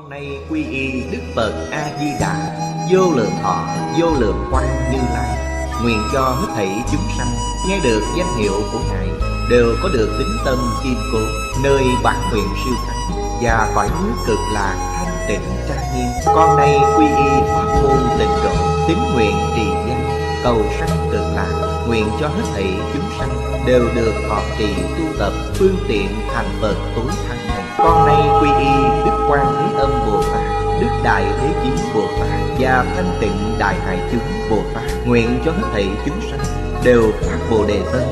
Con nay quy y Đức Phật A Di Đà, vô lượng thọ, vô lượng quang Như Lai. Nguyện cho hết thảy chúng sanh nghe được danh hiệu của Ngài đều có được tín tâm kiên cố, nơi bản nguyện siêu thắng và cõi nước cực lạc thanh tịnh trang nghiêm. Con nay quy y pháp môn Tịnh Độ, tín nguyện trì danh, cầu sanh cực lạc. Nguyện cho hết thảy chúng sanh đều được thọ trì tu tập phương tiện thành Phật tối thắng này. Con nay quy y Đức Quan Thế Âm Bồ Tát, Đức Đại Thế Chí Bồ Tát và Thanh Tịnh Đại Hải Chúng Bồ Tát. Nguyện cho hết thảy chúng sanh đều phát Bồ Đề Tâm,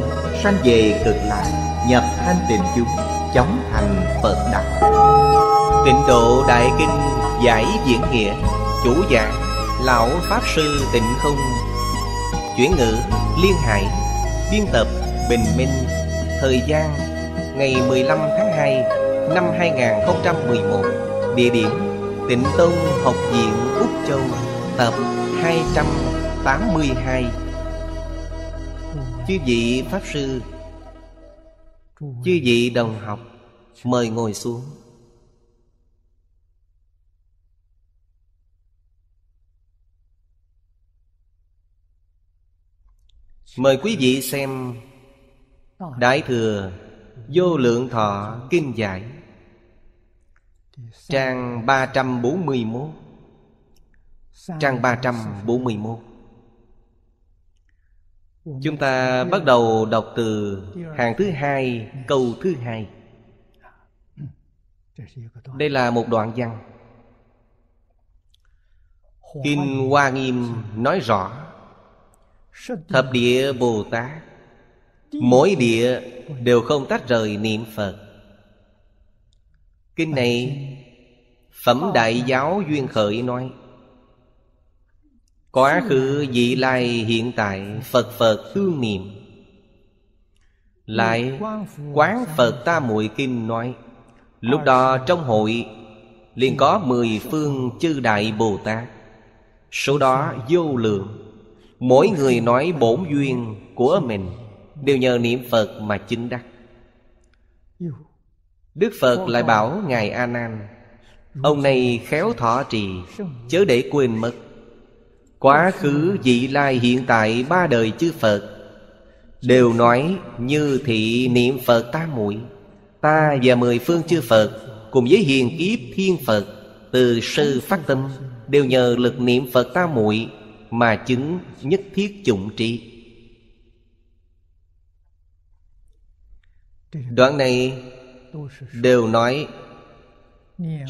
sanh về cực lạc, nhập thanh tịnh chúng, chóng thành Phật đạo. Tịnh Độ Đại Kinh Giải Diễn Nghĩa. Chủ giảng Lão Pháp Sư Tịnh Không. Chuyển ngữ Liên Hải. Biên tập Bình Minh. Thời gian ngày 15 tháng 2 năm 2011. Địa điểm Tịnh Tông học viện Úc Châu. Tập 282. Chư vị Pháp Sư, chư vị đồng học, mời ngồi xuống. Mời quý vị xem Đại Thừa Vô Lượng Thọ Kinh Giải, trang 341. Trang 341. Chúng ta bắt đầu đọc từ hàng thứ hai, câu thứ hai. Đây là một đoạn văn. Kinh Hoa Nghiêm nói rõ thập địa Bồ Tát mỗi địa đều không tách rời niệm Phật. Kinh này Phẩm Đại Giáo Duyên Khởi nói quá khứ vị lai hiện tại Phật Phật tương niệm. Lại Quán Phật Tam Muội Kinh nói lúc đó trong hội liền có 10 phương chư đại Bồ Tát, số đó vô lượng. Mỗi người nói bổn duyên của mình đều nhờ niệm Phật mà chứng đắc. Đức Phật lại bảo Ngài A Nan, ông này khéo thọ trì, chớ để quên mất. Quá khứ vị lai hiện tại ba đời chư Phật đều nói như thị niệm Phật Tam Muội. Ta và 10 phương chư Phật cùng với hiền kiếp thiên Phật từ sư phát tâm đều nhờ lực niệm Phật Tam Muội mà chứng nhất thiết chủng trí. Đoạn này đều nói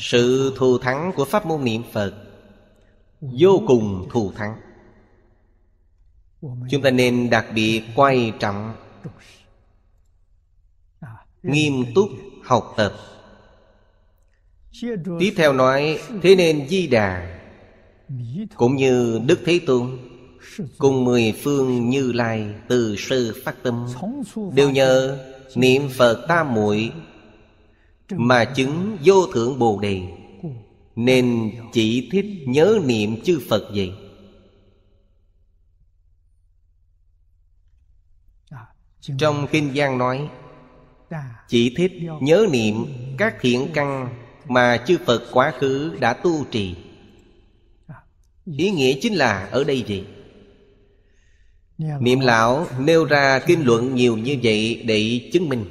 sự thù thắng của pháp môn niệm Phật vô cùng thù thắng. Chúng ta nên đặc biệt quan trọng, nghiêm túc học tập. Tiếp theo nói thế nên Di Đà cũng như Đức Thế Tôn cùng 10 phương Như Lai từ sư phát tâm đều nhờ niệm Phật Tam Muội mà chứng vô thượng Bồ Đề, nên chỉ thích nhớ niệm chư Phật vậy. Trong kinh Giảng nói chỉ thích nhớ niệm các thiện căn mà chư Phật quá khứ đã tu trì. Ý nghĩa chính là ở đây vậy. Niệm lão nêu ra kinh luận nhiều như vậy để chứng minh.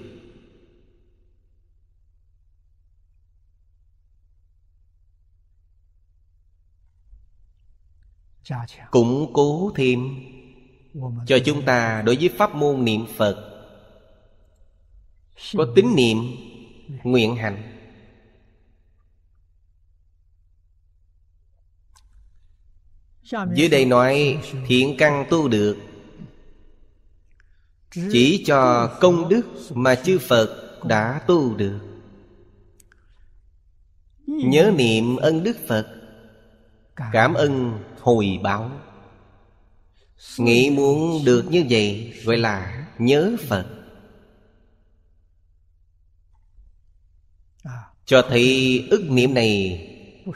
Củng cố thêm cho chúng ta đối với pháp môn niệm Phật có tín niệm, nguyện hạnh. Dưới đây nói thiện căn tu được chỉ cho công đức mà chư Phật đã tu được. Nhớ niệm ân đức Phật, cảm ơn hồi báo. Nghĩ muốn được như vậy gọi là nhớ Phật. Cho thấy ức niệm này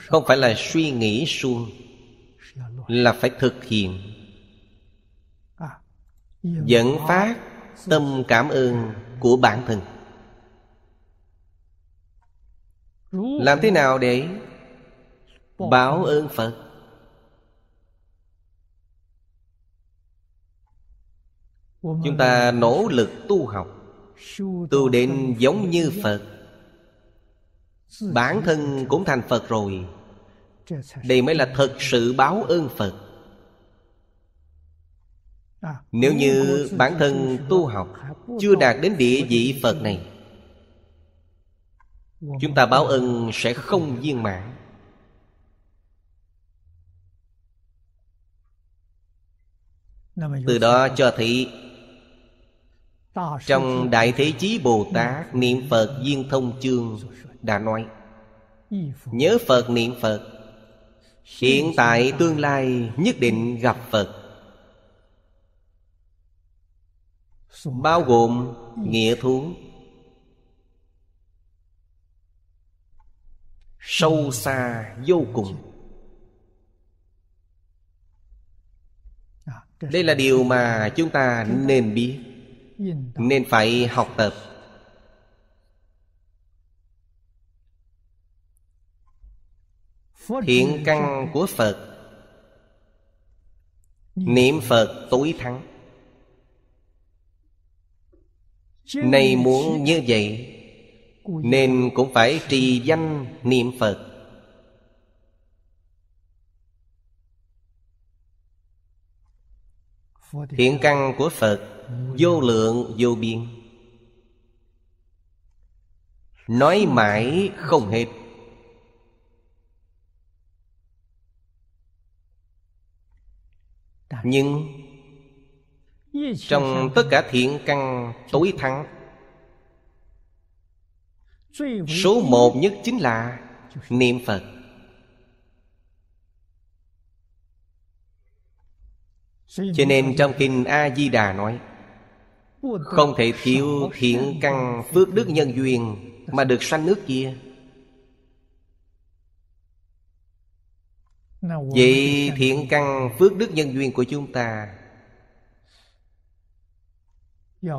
không phải là suy nghĩ suông, là phải thực hiện. Dẫn phát tâm cảm ơn của bản thân. Làm thế nào để báo ơn Phật. Chúng ta nỗ lực tu học, tu đến giống như Phật, bản thân cũng thành Phật rồi. Đây mới là thật sự báo ơn Phật. Nếu như bản thân tu học chưa đạt đến địa vị Phật này, chúng ta báo ơn sẽ không viên mãn. Từ đó cho thấy trong Đại Thế Chí Bồ Tát Niệm Phật Duyên Thông Chương đã nói: nhớ Phật niệm Phật, hiện tại tương lai nhất định gặp Phật. Bao gồm nghĩa thú sâu xa vô cùng. Đây là điều mà chúng ta nên biết, nên phải học tập. Thiện căn của Phật, niệm Phật tối thắng. Này muốn như vậy nên cũng phải trì danh niệm Phật. Thiện căn của Phật vô lượng vô biên, nói mãi không hết. Nhưng trong tất cả thiện căn tối thắng, số một nhất chính là niệm Phật. Cho nên trong Kinh A Di Đà nói không thể thiếu thiện căn phước đức nhân duyên mà được sanh nước kia. Vậy thiện căn phước đức nhân duyên của chúng ta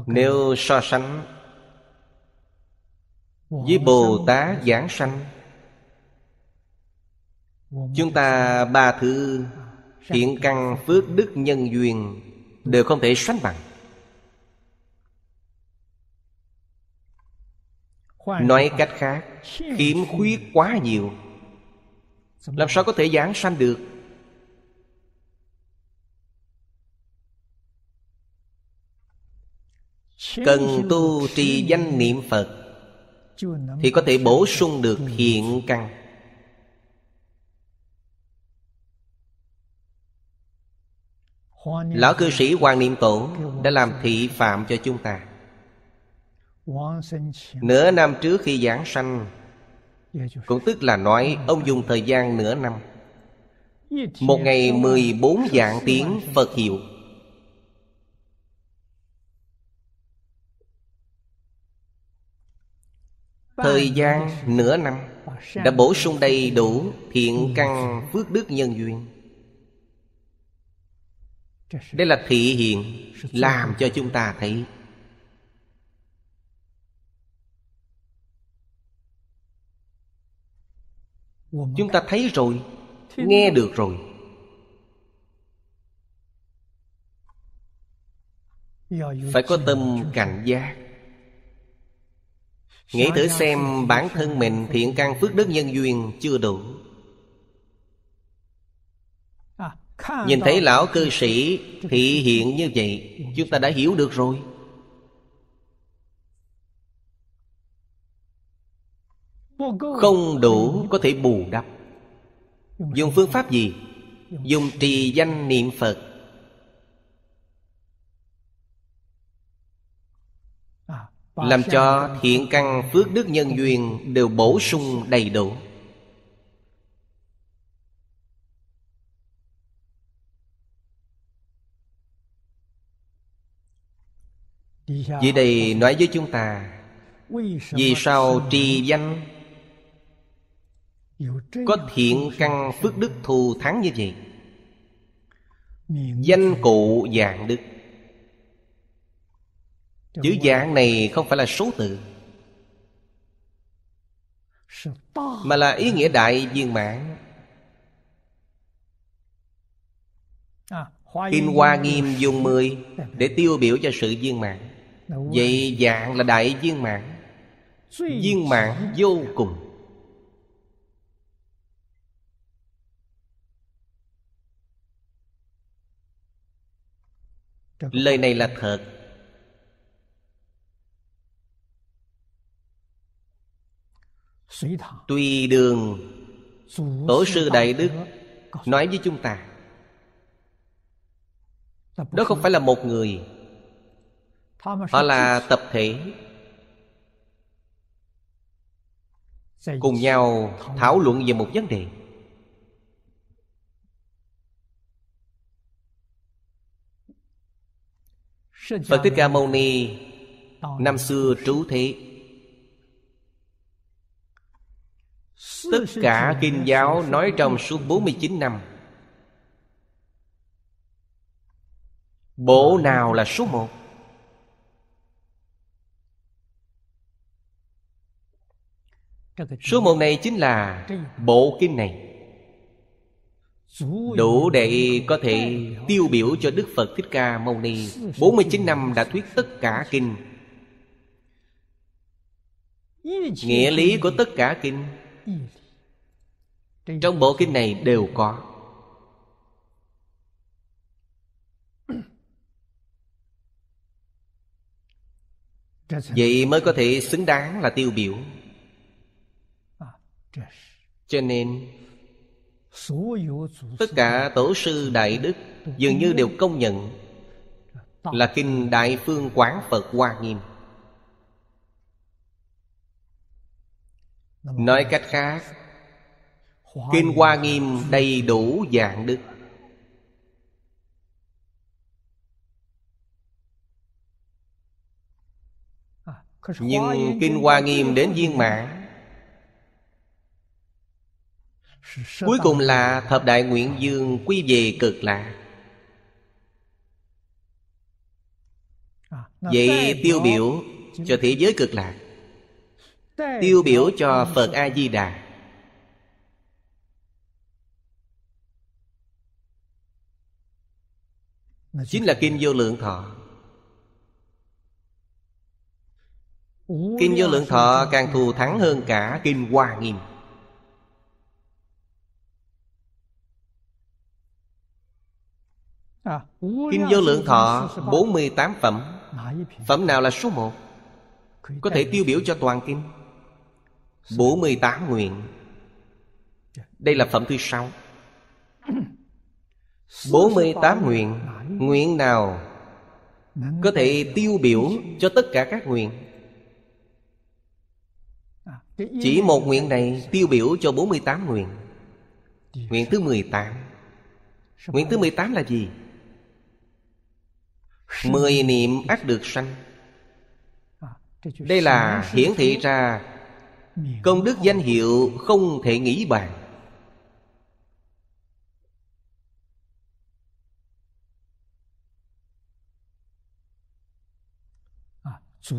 nếu so sánh với Bồ Tát giảng sanh, chúng ta ba thứ thiện căn phước đức nhân duyên đều không thể sánh bằng. Nói cách khác, khiếm khuyết quá nhiều, làm sao có thể giảng sanh được. Cần tu trì danh niệm Phật thì có thể bổ sung được thiện căn. Lão cư sĩ Hoàng Niệm Tổ đã làm thị phạm cho chúng ta. Nửa năm trước khi giảng sanh, cũng tức là nói ông dùng thời gian nửa năm, một ngày 14 vạn tiếng Phật hiệu. Thời gian nửa năm đã bổ sung đầy đủ thiện căn phước đức nhân duyên. Đây là thị hiện, làm cho chúng ta thấy chúng ta thấy rồi, nghe được rồi. Phải có tâm cảnh giác. Nghĩ thử xem bản thân mình thiện căn phước đức nhân duyên chưa đủ. Nhìn thấy lão cư sĩ thị hiện như vậy, chúng ta đã hiểu được rồi. Không đủ có thể bù đắp. Dùng phương pháp gì? Dùng trì danh niệm Phật. Làm cho thiện căn phước đức nhân duyên đều bổ sung đầy đủ. Dưới đây nói với chúng ta vì sao trì danh có thiện căn phước đức thù thắng như vậy. Danh cụ dạng đức, chữ dạng này không phải là số tự, mà là ý nghĩa đại viên mãn. Kinh Hoa Nghiêm dùng 10 để tiêu biểu cho sự viên mãn. Vậy dạng là đại viên mãn, viên mãn vô cùng. Lời này là thật. Tùy đường tổ sư Đại Đức nói với chúng ta, đó không phải là một người, họ là tập thể cùng nhau thảo luận về một vấn đề. Phật Thích Ca Mâu Ni năm xưa trú thế, tất cả kinh giáo nói trong suốt 49 năm, bộ nào là số 1? Số 1 này chính là bộ kinh này, đủ để có thể tiêu biểu cho Đức Phật Thích Ca Mâu Ni 49 năm đã thuyết tất cả kinh. Nghĩa lý của tất cả kinh trong bộ kinh này đều có. Vậy mới có thể xứng đáng là tiêu biểu. Cho nên tất cả tổ sư Đại Đức dường như đều công nhận là kinh Đại Phương Quán Phật Hoa Nghiêm. Nói cách khác, kinh Hoa Nghiêm đầy đủ dạng đức. Nhưng kinh Hoa Nghiêm đến viên mãn cuối cùng là thập đại nguyện dương quy về cực lạc. Vậy tiêu biểu cho thế giới cực lạc, tiêu biểu cho Phật A Di Đà. Chính là Kinh Vô Lượng Thọ. Kinh Vô Lượng Thọ càng thù thắng hơn cả Kinh Hoa Nghiêm. Kinh Vô Lượng Thọ 48 phẩm, phẩm nào là số 1? Có thể tiêu biểu cho toàn kinh. 48 nguyện, đây là phẩm thứ 6. 48 nguyện, nguyện nào có thể tiêu biểu cho tất cả các nguyện? Chỉ một nguyện này tiêu biểu cho 48 nguyện. Nguyện thứ 18. Nguyện thứ 18 là gì? 10 niệm ắt được sanh. Đây là hiển thị ra công đức danh hiệu không thể nghĩ bàn.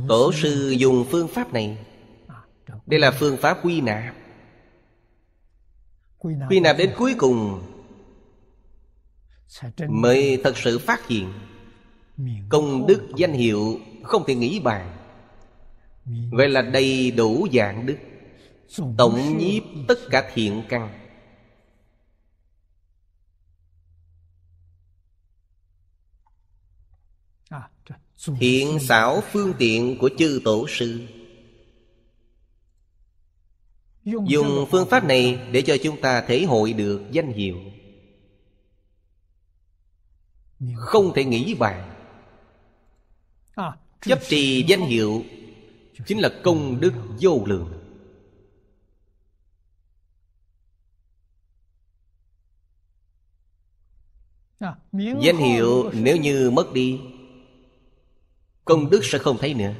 Tổ sư dùng phương pháp này, đây là phương pháp quy nạp. Quy nạp đến cuối cùng mới thật sự phát hiện công đức danh hiệu không thể nghĩ bàn, gọi là đầy đủ dạng đức, tổng nhiếp tất cả thiện căn. Thiện xảo phương tiện của chư tổ sư, dùng phương pháp này để cho chúng ta thể hội được danh hiệu không thể nghĩ bàn. Chấp trì danh hiệu chính là công đức vô lượng. Danh hiệu nếu như mất đi, công đức sẽ không thấy nữa.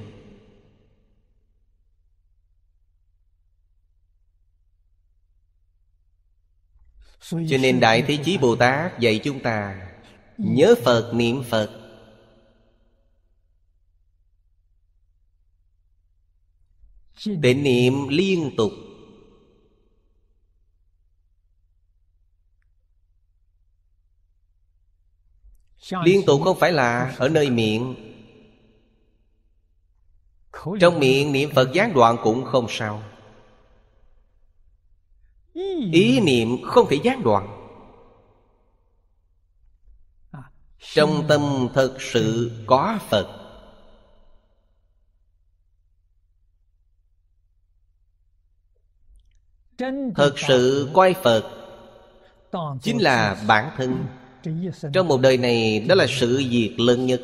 Cho nên Đại Thế Chí Bồ Tát dạy chúng ta nhớ Phật, niệm Phật. Để niệm liên tục. Liên tục không phải là ở nơi miệng. Trong miệng niệm Phật gián đoạn cũng không sao. Ý niệm không thể gián đoạn. Trong tâm thật sự có Phật. Thật sự coi Phật chính là bản thân. Trong một đời này, đó là sự việc lớn nhất.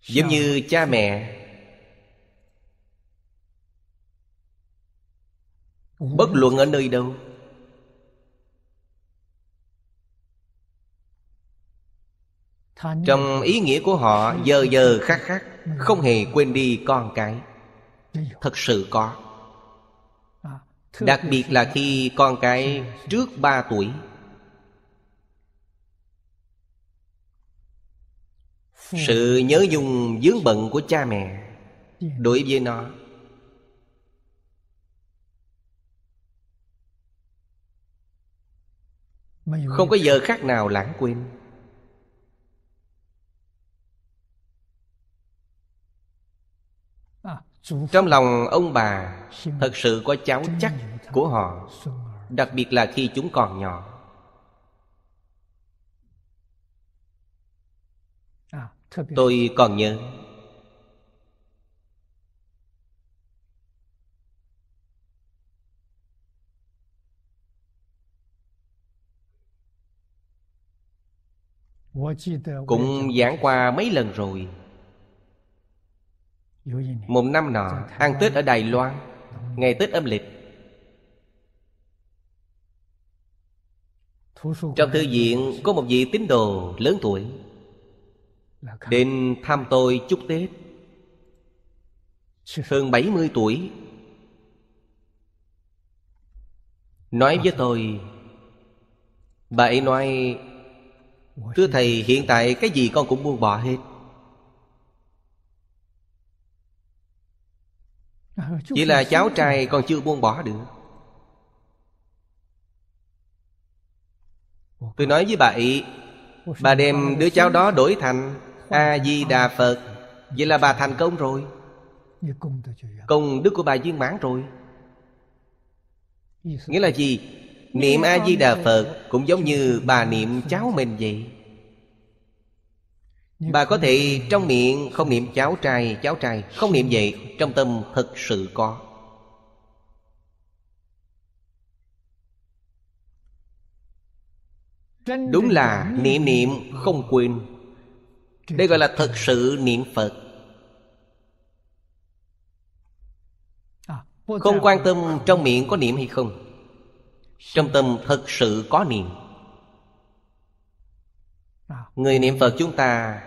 Giống như cha mẹ, bất luận ở nơi đâu, trong ý nghĩa của họ giờ giờ khắc khắc không hề quên đi con cái. Thật sự có. Đặc biệt là khi con cái trước 3 tuổi, sự nhớ nhung vướng bận của cha mẹ đối với nó không có giờ khắc nào lãng quên. Trong lòng ông bà thật sự có cháu chắc của họ, đặc biệt là khi chúng còn nhỏ. Tôi còn nhớ cũng giảng qua mấy lần rồi. Một năm nọ ăn Tết ở Đài Loan, ngày Tết âm lịch, trong thư viện có một vị tín đồ lớn tuổi đến thăm tôi chúc Tết, hơn 70 tuổi. Nói với tôi, bà ấy nói: "Thưa Thầy, hiện tại cái gì con cũng buông bỏ hết. Chỉ là cháu trai con chưa buông bỏ được." Tôi nói với bà ấy, bà đem đứa cháu đó đổi thành A Di Đà Phật, vậy là bà thành công rồi, công đức của bà viên mãn rồi. Nghĩa là gì? Niệm A Di Đà Phật cũng giống như bà niệm cháu mình vậy. Bà có thể trong miệng không niệm cháu trai, không niệm vậy, trong tâm thật sự có. Đúng là niệm không quên. Đây gọi là thật sự niệm Phật. Không quan tâm trong miệng có niệm hay không, trong tâm thật sự có niệm. Người niệm Phật chúng ta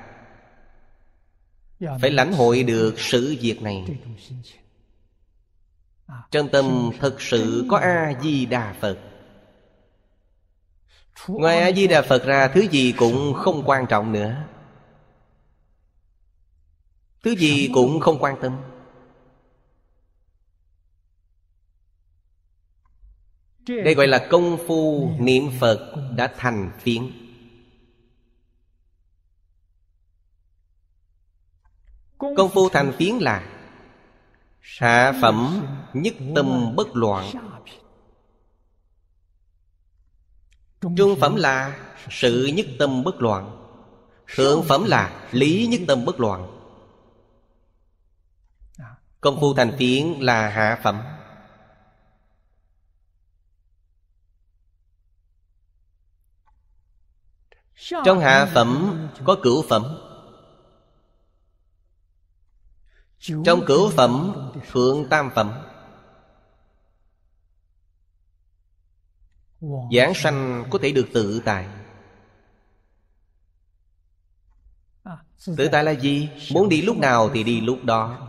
phải lãnh hội được sự việc này. Trong tâm thật sự có A-di-đà Phật. Ngoài A-di-đà Phật ra, thứ gì cũng không quan trọng nữa. Thứ gì cũng không quan tâm. Đây gọi là công phu niệm Phật đã thành phiến. Công phu thành phiến là hạ phẩm nhất tâm bất loạn, trung phẩm là sự nhất tâm bất loạn, thượng phẩm là lý nhất tâm bất loạn. Công phu thành phiến là hạ phẩm. Trong hạ phẩm có cửu phẩm, trong cửu phẩm thượng tam phẩm. Giảng sanh có thể được tự tại. Tự tại là gì? Muốn đi lúc nào thì đi lúc đó.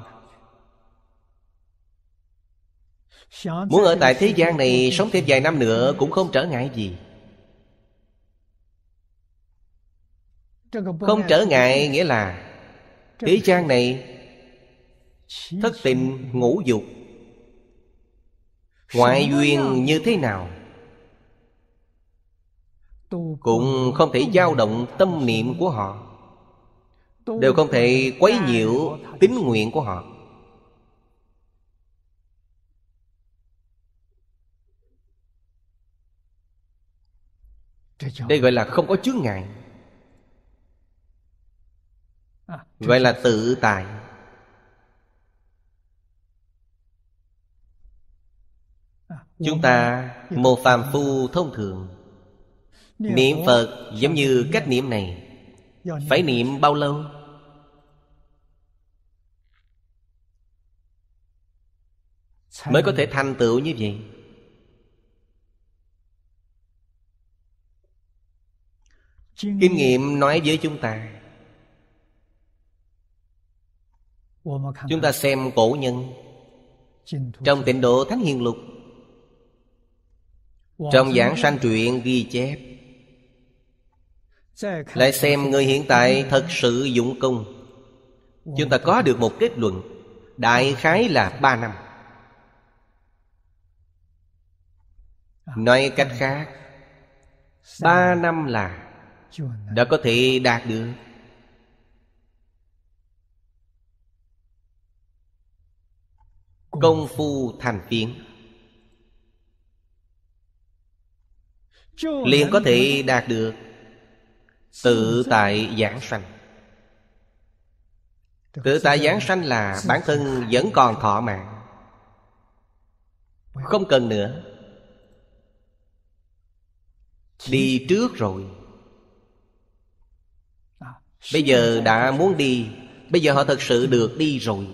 Muốn ở tại thế gian này sống thêm vài năm nữa cũng không trở ngại gì. Không trở ngại nghĩa là thế gian này thất tình ngũ dục, ngoại duyên như thế nào cũng không thể dao động tâm niệm của họ, đều không thể quấy nhiễu tín nguyện của họ. Đây gọi là không có chướng ngại, gọi là tự tại. Chúng ta một phàm phu thông thường niệm Phật giống như cách niệm này, phải niệm bao lâu? Mới có thể thành tựu như vậy. Kinh nghiệm nói với chúng ta, chúng ta xem cổ nhân trong Tịnh Độ Thánh Hiền Lục, trong giảng sanh truyện ghi chép, lại xem người hiện tại thật sự dụng công, chúng ta có được một kết luận, đại khái là 3 năm. Nói cách khác, 3 năm là đã có thể đạt được. Công phu thành phiến liền có thể đạt được tự tại giảng sanh. Tự tại giảng sanh là bản thân vẫn còn thọ mạng, không cần nữa, đi trước rồi. Bây giờ đã muốn đi, bây giờ họ thật sự được đi rồi.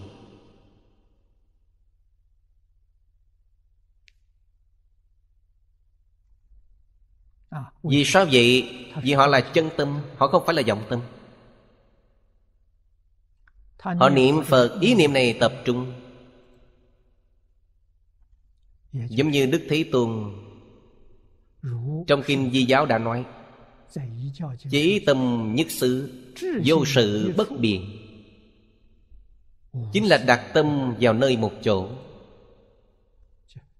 Vì sao vậy? Vì họ là chân tâm, họ không phải là vọng tâm. Họ niệm Phật, ý niệm này tập trung. Giống như Đức Thế Tôn trong Kinh Di Giáo đã nói, chí tâm nhất xứ, vô sự bất biện, chính là đặt tâm vào nơi một chỗ.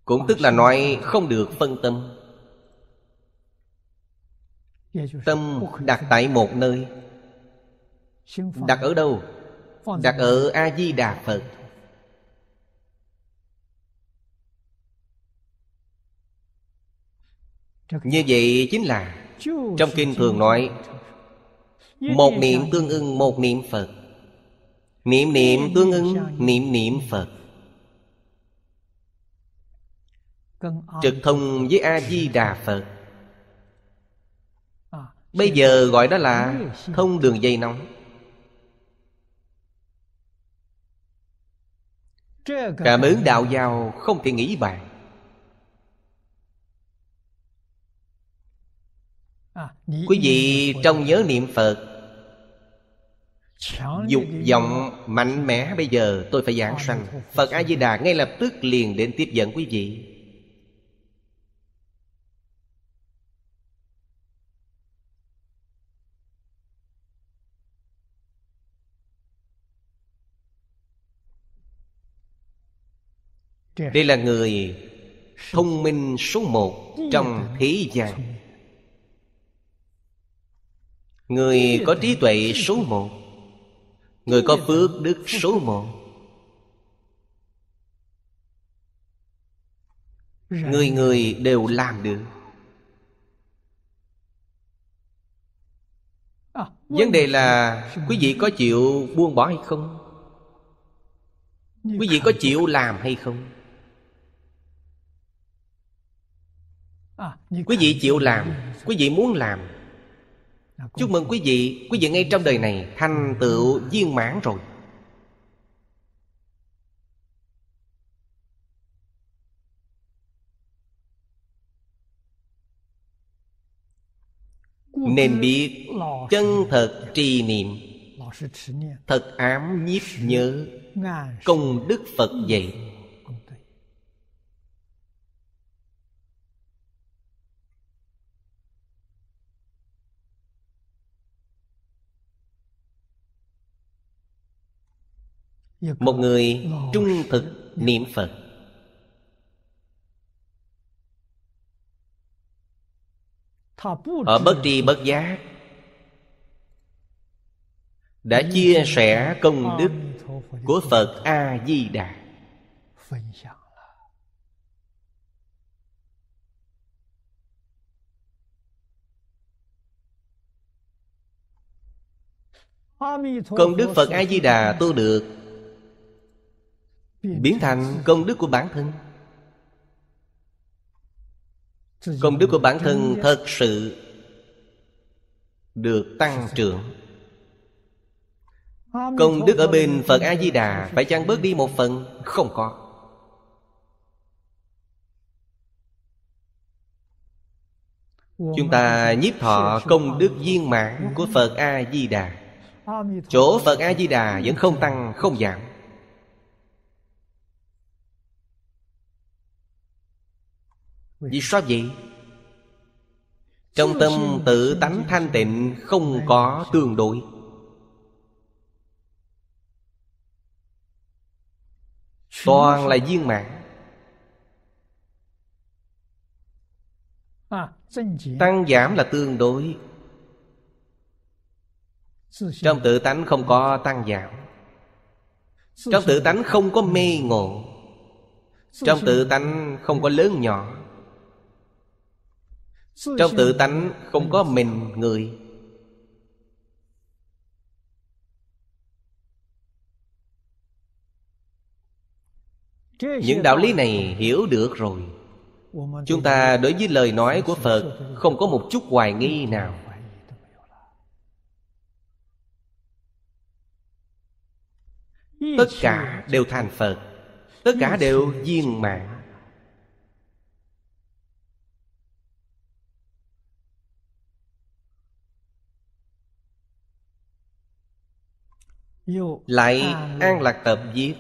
Cũng tức là nói không được phân tâm, tâm đặt tại một nơi. Đặt ở đâu? Đặt ở A Di Đà Phật. Như vậy chính là trong kinh thường nói, một niệm tương ưng một niệm Phật, niệm niệm tương ưng niệm niệm Phật, trực thông với A Di Đà Phật. Bây giờ gọi đó là thông đường dây nóng. Cảm ứng đạo giao không thể nghĩ bàn. Quý vị trong nhớ niệm Phật, dục vọng mạnh mẽ, bây giờ tôi phải giảng sanh, Phật A Di Đà ngay lập tức liền đến tiếp dẫn quý vị. Đây là người thông minh số 1 trong thế gian, người có trí tuệ số 1, người có phước đức số 1, người người đều làm được. Vấn đề là quý vị có chịu buông bỏ hay không? Quý vị có chịu làm hay không? Quý vị chịu làm, quý vị muốn làm, chúc mừng quý vị ngay trong đời này thành tựu viên mãn rồi. Nên biết chân thật trì niệm, thật ám nhiếp nhớ công đức Phật dạy. Một người trung thực niệm Phật, họ bất tri bất giác đã chia sẻ công đức của Phật A Di Đà. Công đức Phật A Di Đà tu được biến thành công đức của bản thân. Công đức của bản thân thật sự được tăng trưởng. Công đức ở bên Phật A Di Đà phải chăng bớt đi một phần? Không có. Chúng ta nhiếp thọ công đức viên mãn của Phật A Di Đà, chỗ Phật A Di Đà vẫn không tăng không giảm. Vì sao vậy? Trong tâm tự tánh thanh tịnh không có tương đối. Toàn là viên mãn. Tăng giảm là tương đối. Trong tự tánh không có tăng giảm. Trong tự tánh không có mê ngộ. Trong tự tánh không có lớn nhỏ. Trong tự tánh không có mình người. Những đạo lý này hiểu được rồi, chúng ta đối với lời nói của Phật không có một chút hoài nghi nào. Tất cả đều thành Phật, tất cả đều viên mãn. Lại An Lạc tập viết,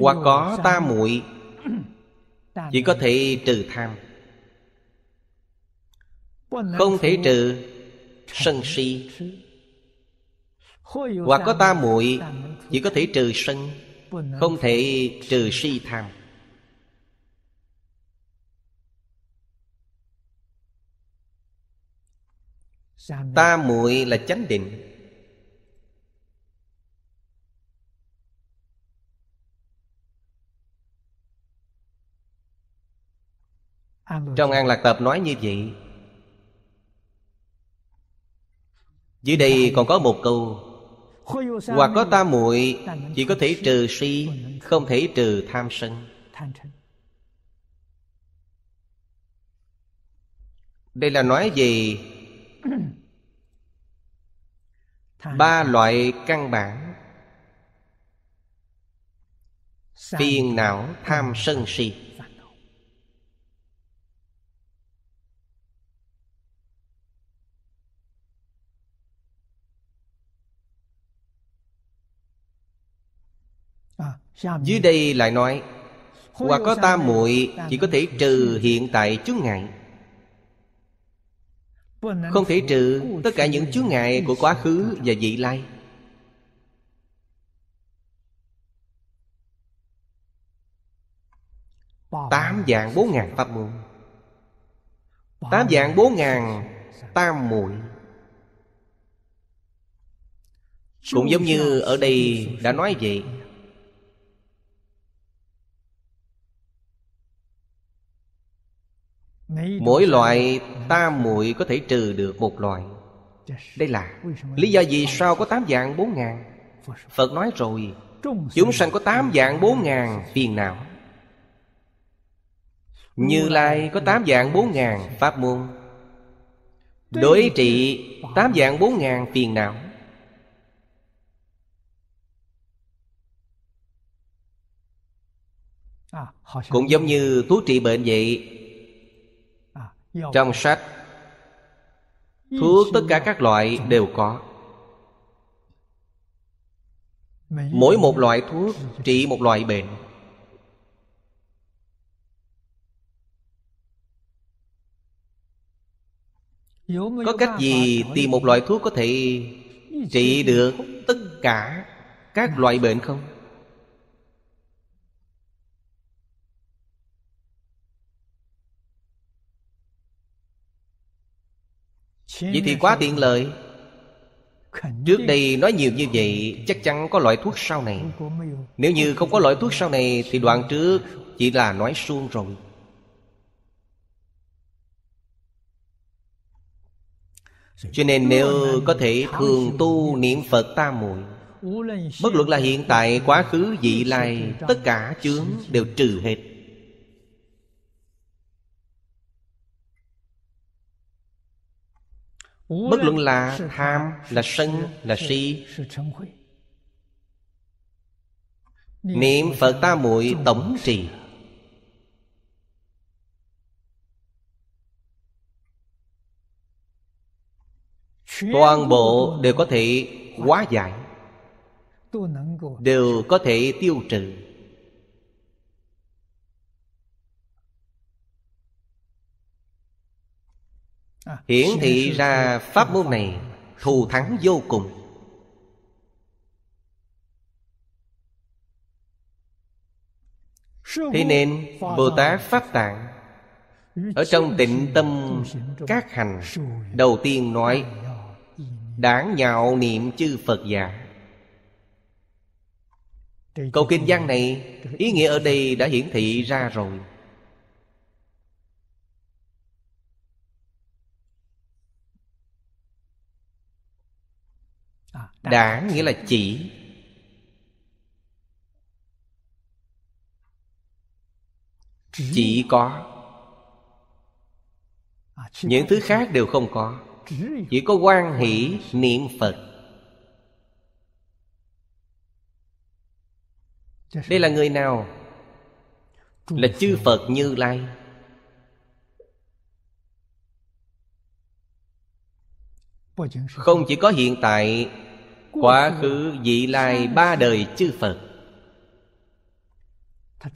hoặc có tam muội chỉ có thể trừ tham, không thể trừ sân si. Hoặc có tam muội chỉ có thể trừ sân, không thể trừ si tham. Tam muội là chánh định. Trong An Lạc tập nói như vậy. Dưới đây còn có một câu, hoặc có tam muội chỉ có thể trừ si, không thể trừ tham sân. Đây là nói về ba loại căn bản: phiền não, tham sân si. Dưới đây lại nói, hoặc có tam muội chỉ có thể trừ hiện tại chướng ngại, không thể trừ tất cả những chướng ngại của quá khứ và vị lai. Tám vạn 4.000 pháp môn, 8 vạn 4.000 tam muội. Cũng giống như ở đây đã nói vậy. Mỗi loại tam muội có thể trừ được một loại. Đây là lý do vì sao có 8 vạn 4.000. Phật nói rồi, chúng sanh có 8 vạn 4.000 phiền não. Như Lai có 8 vạn 4.000 pháp môn, đối trị 8 vạn 4.000 phiền não. Cũng giống như thuốc trị bệnh vậy. Trong sách thuốc tất cả các loại đều có. Mỗi một loại thuốc trị một loại bệnh. Có cách gì tìm một loại thuốc có thể trị được tất cả các loại bệnh không? Vậy thì quá tiện lợi. Trước đây nói nhiều như vậy, chắc chắn có loại thuốc sau này. Nếu như không có loại thuốc sau này thì đoạn trước chỉ là nói suông rồi. Cho nên nếu có thể thường tu niệm Phật Tam Muội, bất luận là hiện tại, quá khứ, vị lai, tất cả chướng đều trừ hết. Bất luận là tham, là sân, là si, niệm Phật Tam Muội tổng trì. Toàn bộ đều có thể hóa giải, đều có thể tiêu trừ. Hiển thị ra pháp môn này thù thắng vô cùng. Thế nên Bồ Tát Pháp Tạng ở trong Tịnh Tâm các hành đầu tiên nói: đáng nhạo niệm chư Phật giả. Câu kinh văn này ý nghĩa ở đây đã hiển thị ra rồi. Đảng nghĩa là chỉ. Chỉ có. Những thứ khác đều không có. Chỉ có hoan hỷ niệm Phật. Đây là người nào? Là chư Phật Như Lai. Không chỉ có hiện tại, quá khứ, vị lai, ba đời chư Phật.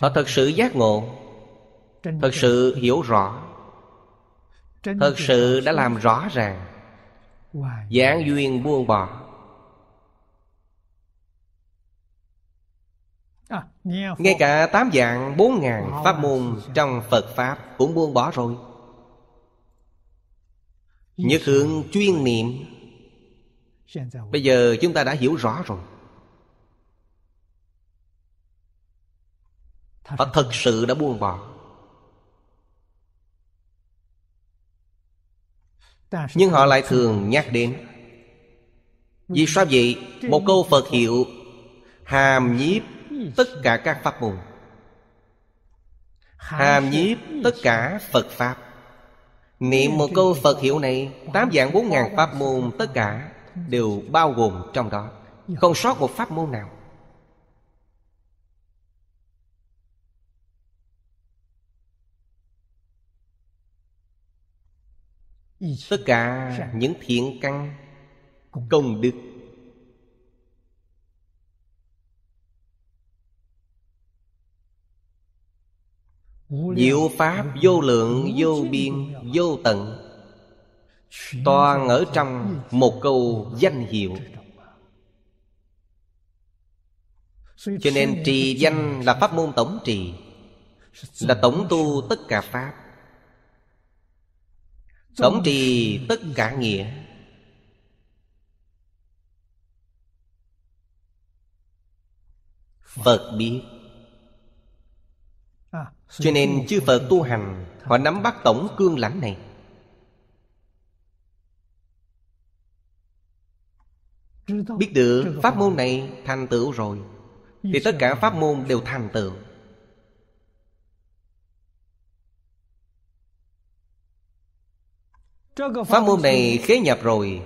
Họ thật sự giác ngộ, thật sự hiểu rõ, thật sự đã làm rõ ràng, giảng duyên buông bỏ. Ngay cả 8 dạng 4.000 pháp môn trong Phật Pháp cũng buông bỏ rồi. Nhất hướng chuyên niệm. Bây giờ chúng ta đã hiểu rõ rồi. Họ thật sự đã buông bỏ. Nhưng họ lại thường nhắc đến. Vì sao vậy? Một câu Phật hiệu hàm nhiếp tất cả các pháp môn, hàm nhiếp tất cả Phật Pháp. Niệm một câu Phật hiệu này, 8 dạng 4.000 pháp môn tất cả đều bao gồm trong đó, không sót một pháp môn nào. Tất cả những thiện căn, công đức, diệu pháp vô lượng vô biên vô tận, toàn ở trong một câu danh hiệu. Cho nên trì danh là pháp môn tổng trì, là tổng tu tất cả pháp. Tổng trì tất cả nghĩa. Phật biết. Cho nên chư Phật tu hành, họ nắm bắt tổng cương lãnh này. Biết được pháp môn này thành tựu rồi thì tất cả pháp môn đều thành tựu. Pháp môn này khế nhập rồi,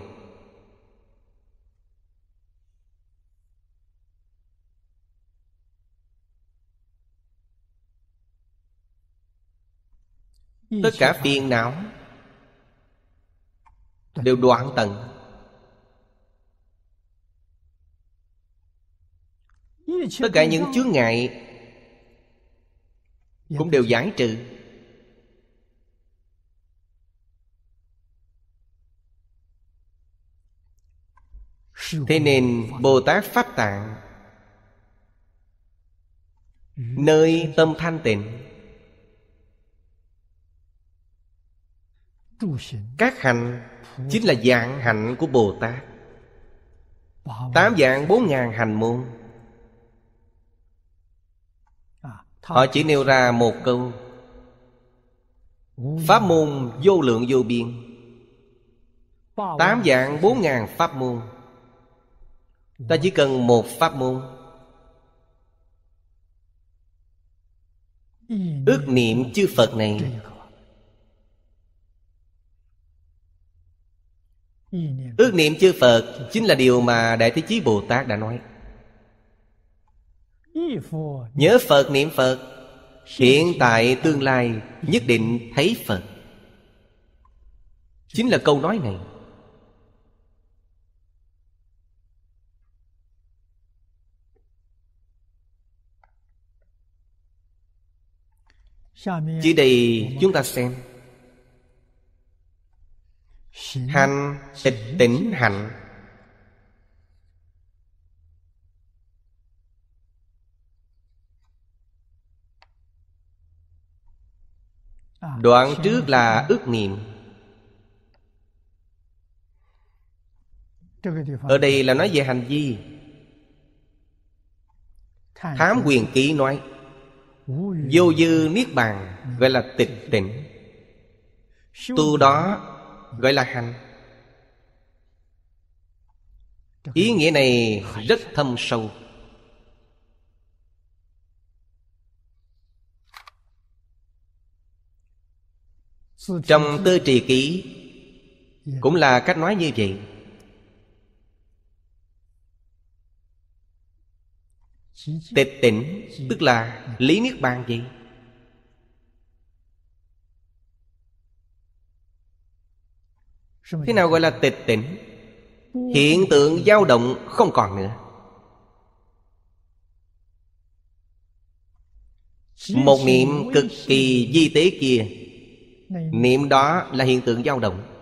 tất cả phiền não đều đoạn tận. Tất cả những chướng ngại cũng đều giải trừ. Thế nên Bồ Tát Pháp Tạng, nơi tâm thanh tịnh, các hạnh chính là dạng hạnh của Bồ Tát. 8 vạn 4.000 hành môn, họ chỉ nêu ra một câu: pháp môn vô lượng vô biên. 8 vạn 4.000 pháp môn, ta chỉ cần một pháp môn. Ước niệm chư Phật này, ước niệm chư Phật chính là điều mà Đại Thế Chí Bồ Tát đã nói: nhớ Phật niệm Phật, hiện tại tương lai nhất định thấy Phật. Chính là câu nói này. Chỉ đây chúng ta xem hành tịch tỉnh hạnh. Đoạn trước là ước niệm, ở đây là nói về hành vi. Thám Quyền Ký nói vô dư niết bàn gọi là tịch tỉnh, tu đó gọi là hành. Ý nghĩa này rất thâm sâu. Trong Tơ Trì Ký cũng là cách nói như vậy. Tịch tỉnh tức là lý niết bàn vậy. Thế nào gọi là tịch tỉnh? Hiện tượng dao động không còn nữa. Một niệm cực kỳ vi tế kia, niệm đó là hiện tượng dao động.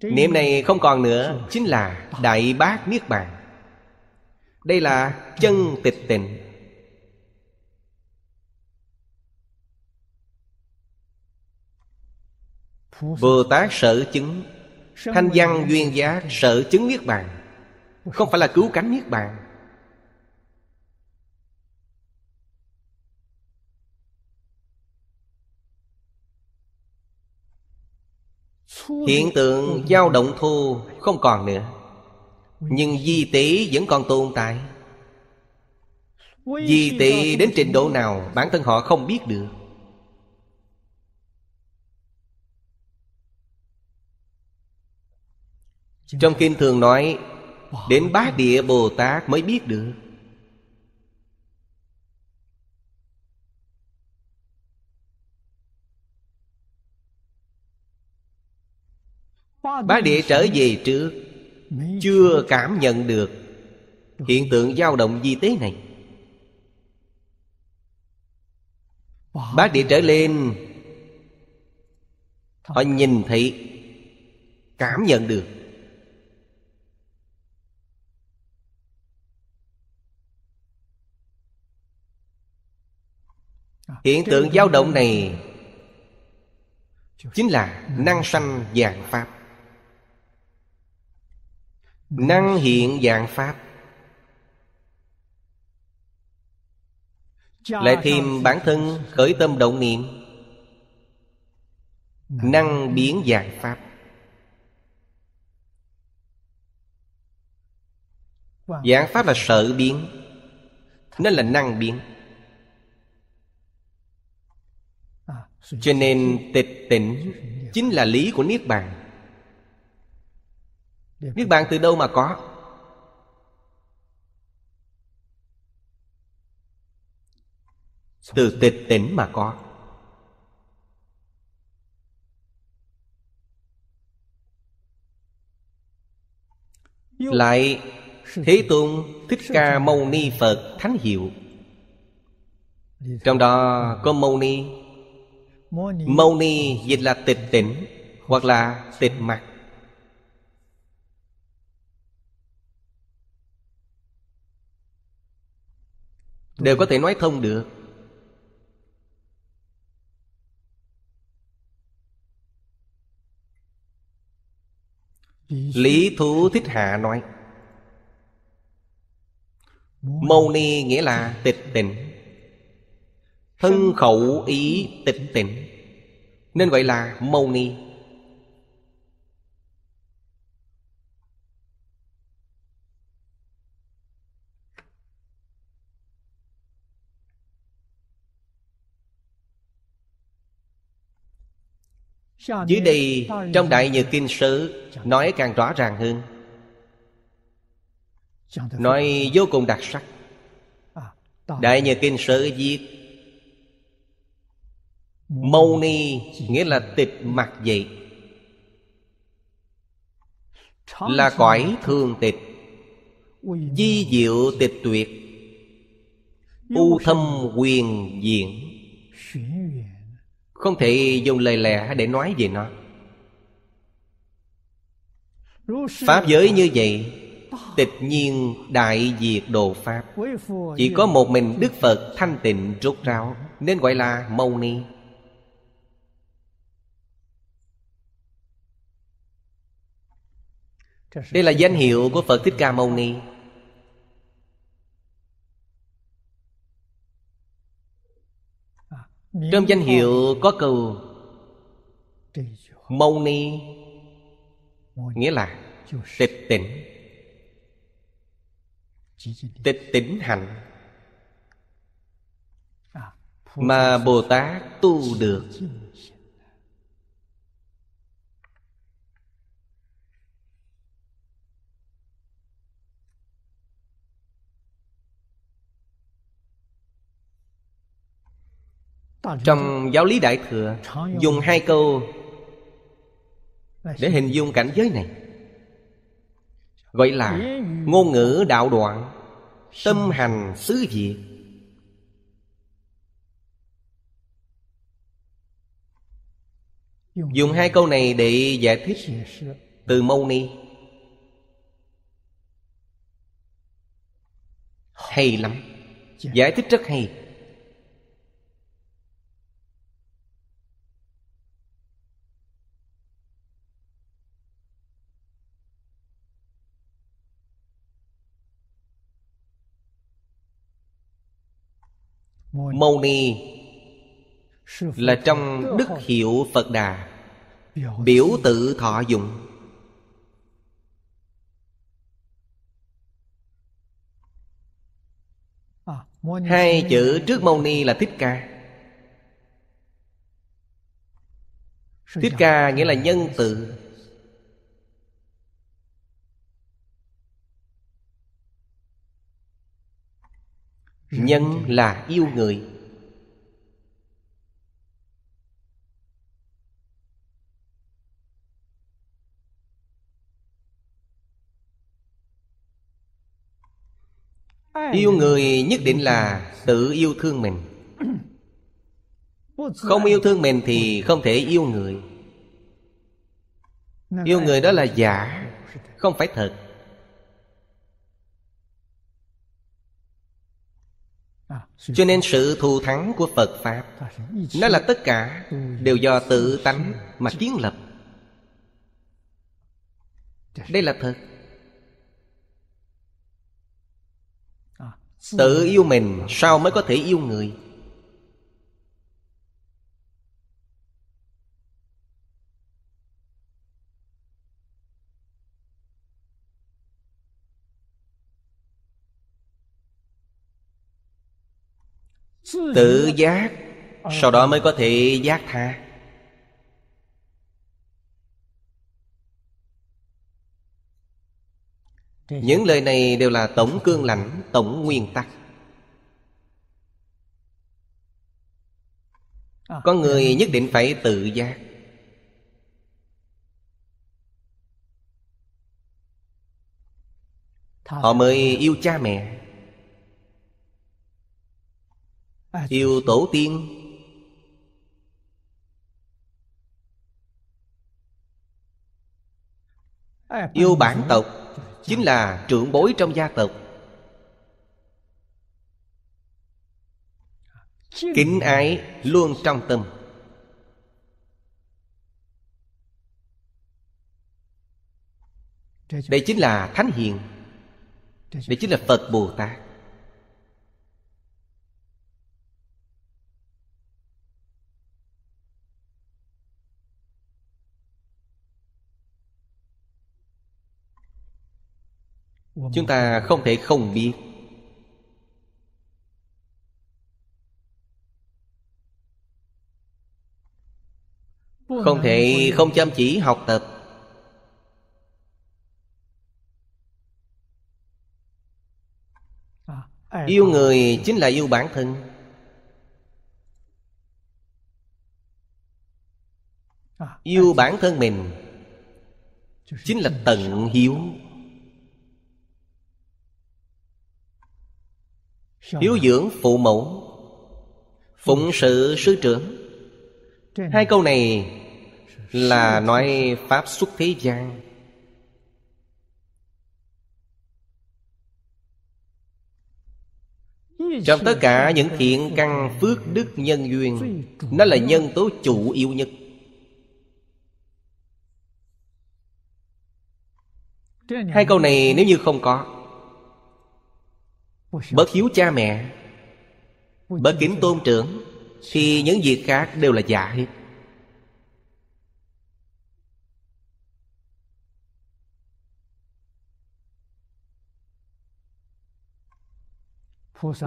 Niệm này không còn nữa, chính là Đại Bác Niết Bàn. Đây là chân tịch tỉnh. Bồ Tát sở chứng Thanh Văn Duyên Giác, sở chứng Niết Bàn, không phải là cứu cánh Niết Bàn. Hiện tượng dao động thô không còn nữa, nhưng vi tế vẫn còn tồn tại. Vi tế đến trình độ nào bản thân họ không biết được. Trong kinh thường nói đến Bát Địa Bồ Tát mới biết được. Bát Địa trở về trước chưa cảm nhận được hiện tượng dao động vi tế này. Bát Địa trở lên, họ nhìn thấy, cảm nhận được. Hiện tượng dao động này chính là năng sanh vạn pháp. Năng hiện vạn pháp, lại thêm bản thân khởi tâm động niệm, năng biến vạn pháp. Vạn pháp là sở biến, nên là năng biến. Cho nên tịch tỉnh chính là lý của Niết Bàn. Niết Bàn từ đâu mà có? Từ tịch tỉnh mà có. Lại Thế Tôn Thích Ca Mâu Ni Phật Thánh Hiệu, trong đó có Mâu Ni. Mâu Ni dịch là tịch tỉnh hoặc là tịch mặc. đều có thể nói thông được. Lý Thú Thích Hạ nói: Mâu ni nghĩa là tịch tịnh, thân khẩu ý tịch tịnh, nên vậy là mâu ni. Dưới đây trong Đại Nhật Kinh Sứ nói càng rõ ràng hơn, nói vô cùng đặc sắc. Đại Nhật Kinh Sứ viết mâu ni nghĩa là tịch mặc vậy, là cõi thường tịch, di diệu tịch tuyệt, u thâm huyền diện, không thể dùng lời lẽ để nói về nó. Pháp giới như vậy, tịch nhiên đại diệt độ pháp, chỉ có một mình Đức Phật thanh tịnh rốt ráo, nên gọi là mâu ni. Đây là danh hiệu của Phật Thích Ca Mâu Ni. Trong danh hiệu có câu mâu ni nghĩa là tịch tịnh, tịch tịnh hạnh mà Bồ Tát tu được. Trong giáo lý Đại Thừa dùng hai câu để hình dung cảnh giới này, gọi là ngôn ngữ đạo đoạn, tâm hành xứ diệt. Dùng hai câu này để giải thích từ mâu ni. Hay lắm, giải thích rất hay. Mâu ni là trong đức hiệu Phật Đà, biểu tự thọ dụng. Hai chữ trước mâu ni là Thích Ca. Thích Ca nghĩa là nhân từ. Nhân là yêu người. Yêu người nhất định là tự yêu thương mình. Không yêu thương mình thì không thể yêu người. Yêu người đó là giả, không phải thật. Cho nên sự thù thắng của Phật Pháp, nó là tất cả đều do tự tánh mà kiến lập. Đây là thật. Tự yêu mình sao mới có thể yêu người? Tự giác, sau đó mới có thể giác tha. Những lời này đều là tổng cương lãnh, tổng nguyên tắc. Con người nhất định phải tự giác. Họ mới yêu cha mẹ, yêu tổ tiên, yêu bản tộc, chính là trưởng bối trong gia tộc. kính ái luôn trong tâm. Đây chính là Thánh Hiền, đây chính là Phật Bồ Tát. Chúng ta không thể không biết. Không thể không chăm chỉ học tập. Yêu người chính là yêu bản thân. Yêu bản thân mình chính là tận hiếu. Hiếu dưỡng phụ mẫu, phụng sự sư trưởng. Hai câu này là nói pháp xuất thế gian. Trong tất cả những thiện căn phước đức nhân duyên, nó là nhân tố chủ yếu nhất. Hai câu này nếu như không có, bất hiếu cha mẹ, bất kính tôn trưởng, thì những việc khác đều là giả hết.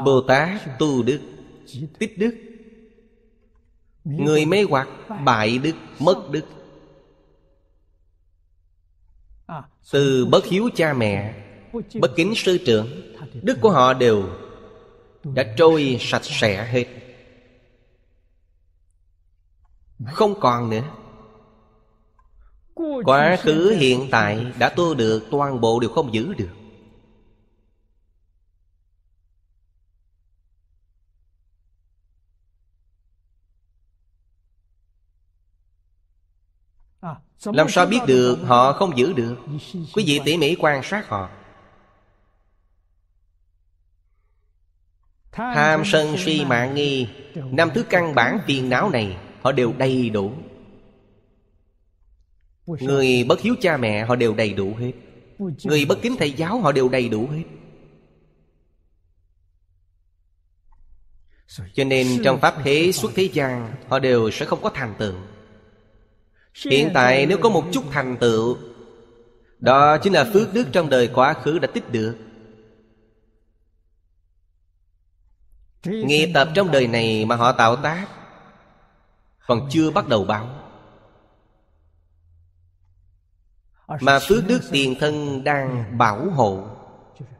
Bồ Tát tu đức, tích đức. Người mê hoặc bại đức, mất đức. Từ bất hiếu cha mẹ, bất kính sư trưởng, đức của họ đều đã trôi sạch sẽ hết, không còn nữa. Quá khứ hiện tại đã tu được toàn bộ đều không giữ được. Làm sao biết được họ không giữ được? Quý vị tỉ mỉ quan sát họ. Tham sân si mạng nghi, năm thứ căn bản phiền não này, họ đều đầy đủ. Người bất hiếu cha mẹ họ đều đầy đủ hết. Người bất kính thầy giáo họ đều đầy đủ hết. Cho nên trong pháp thế xuất thế gian, họ đều sẽ không có thành tựu. Hiện tại nếu có một chút thành tựu, đó chính là phước đức trong đời quá khứ đã tích được. Nghiệp tập trong đời này mà họ tạo tác còn chưa bắt đầu báo, mà phước đức tiền thân đang bảo hộ,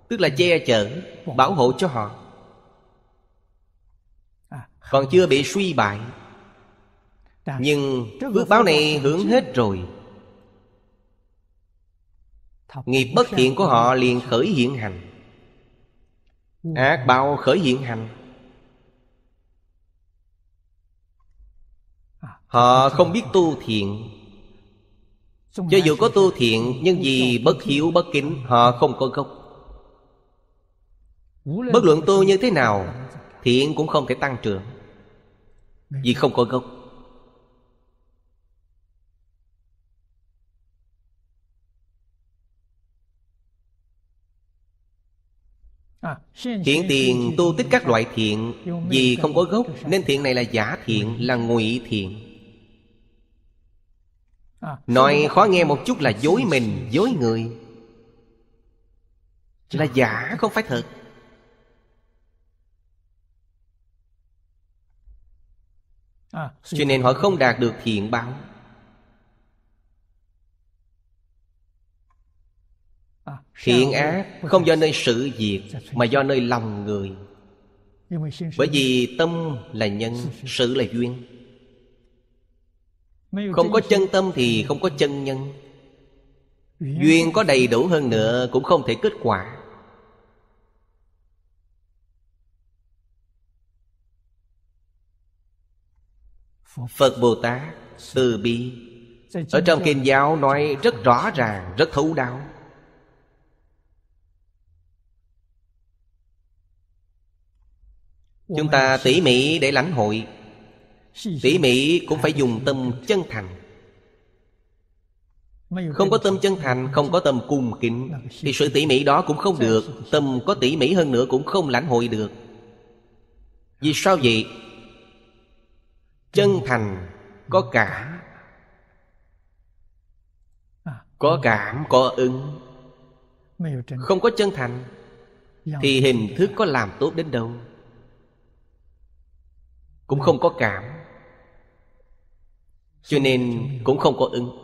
tức là che chở, bảo hộ cho họ, còn chưa bị suy bại. Nhưng phước báo này hưởng hết rồi, nghiệp bất thiện của họ liền khởi hiện hành, ác báo khởi hiện hành. Họ không biết tu thiện. Cho dù có tu thiện, nhưng vì bất hiếu bất kính, họ không có gốc. Bất luận tu như thế nào, thiện cũng không thể tăng trưởng, vì không có gốc. Hiện tiền tu tích các loại thiện, vì không có gốc nên thiện này là giả thiện, là ngụy thiện. Nói khó nghe một chút là dối mình, dối người, là giả không phải thật. Cho nên họ không đạt được thiện báo. Thiện ác không do nơi sự việc mà do nơi lòng người. Bởi vì tâm là nhân, sự là duyên. Không có chân tâm thì không có chân nhân. Duyên có đầy đủ hơn nữa cũng không thể kết quả. Phật Bồ Tát từ bi, ở trong Kinh giáo nói rất rõ ràng, rất thấu đáo. Chúng ta tỉ mỉ để lãnh hội, tỉ mỉ cũng phải dùng tâm chân thành. Không có tâm chân thành, không có tâm cung kính thì sự tỉ mỉ đó cũng không được. Tâm có tỉ mỉ hơn nữa cũng không lãnh hội được. Vì sao vậy? Chân thành có cảm, có cảm, có ứng. Không có chân thành thì hình thức có làm tốt đến đâu cũng không có cảm, cho nên cũng không có ứng.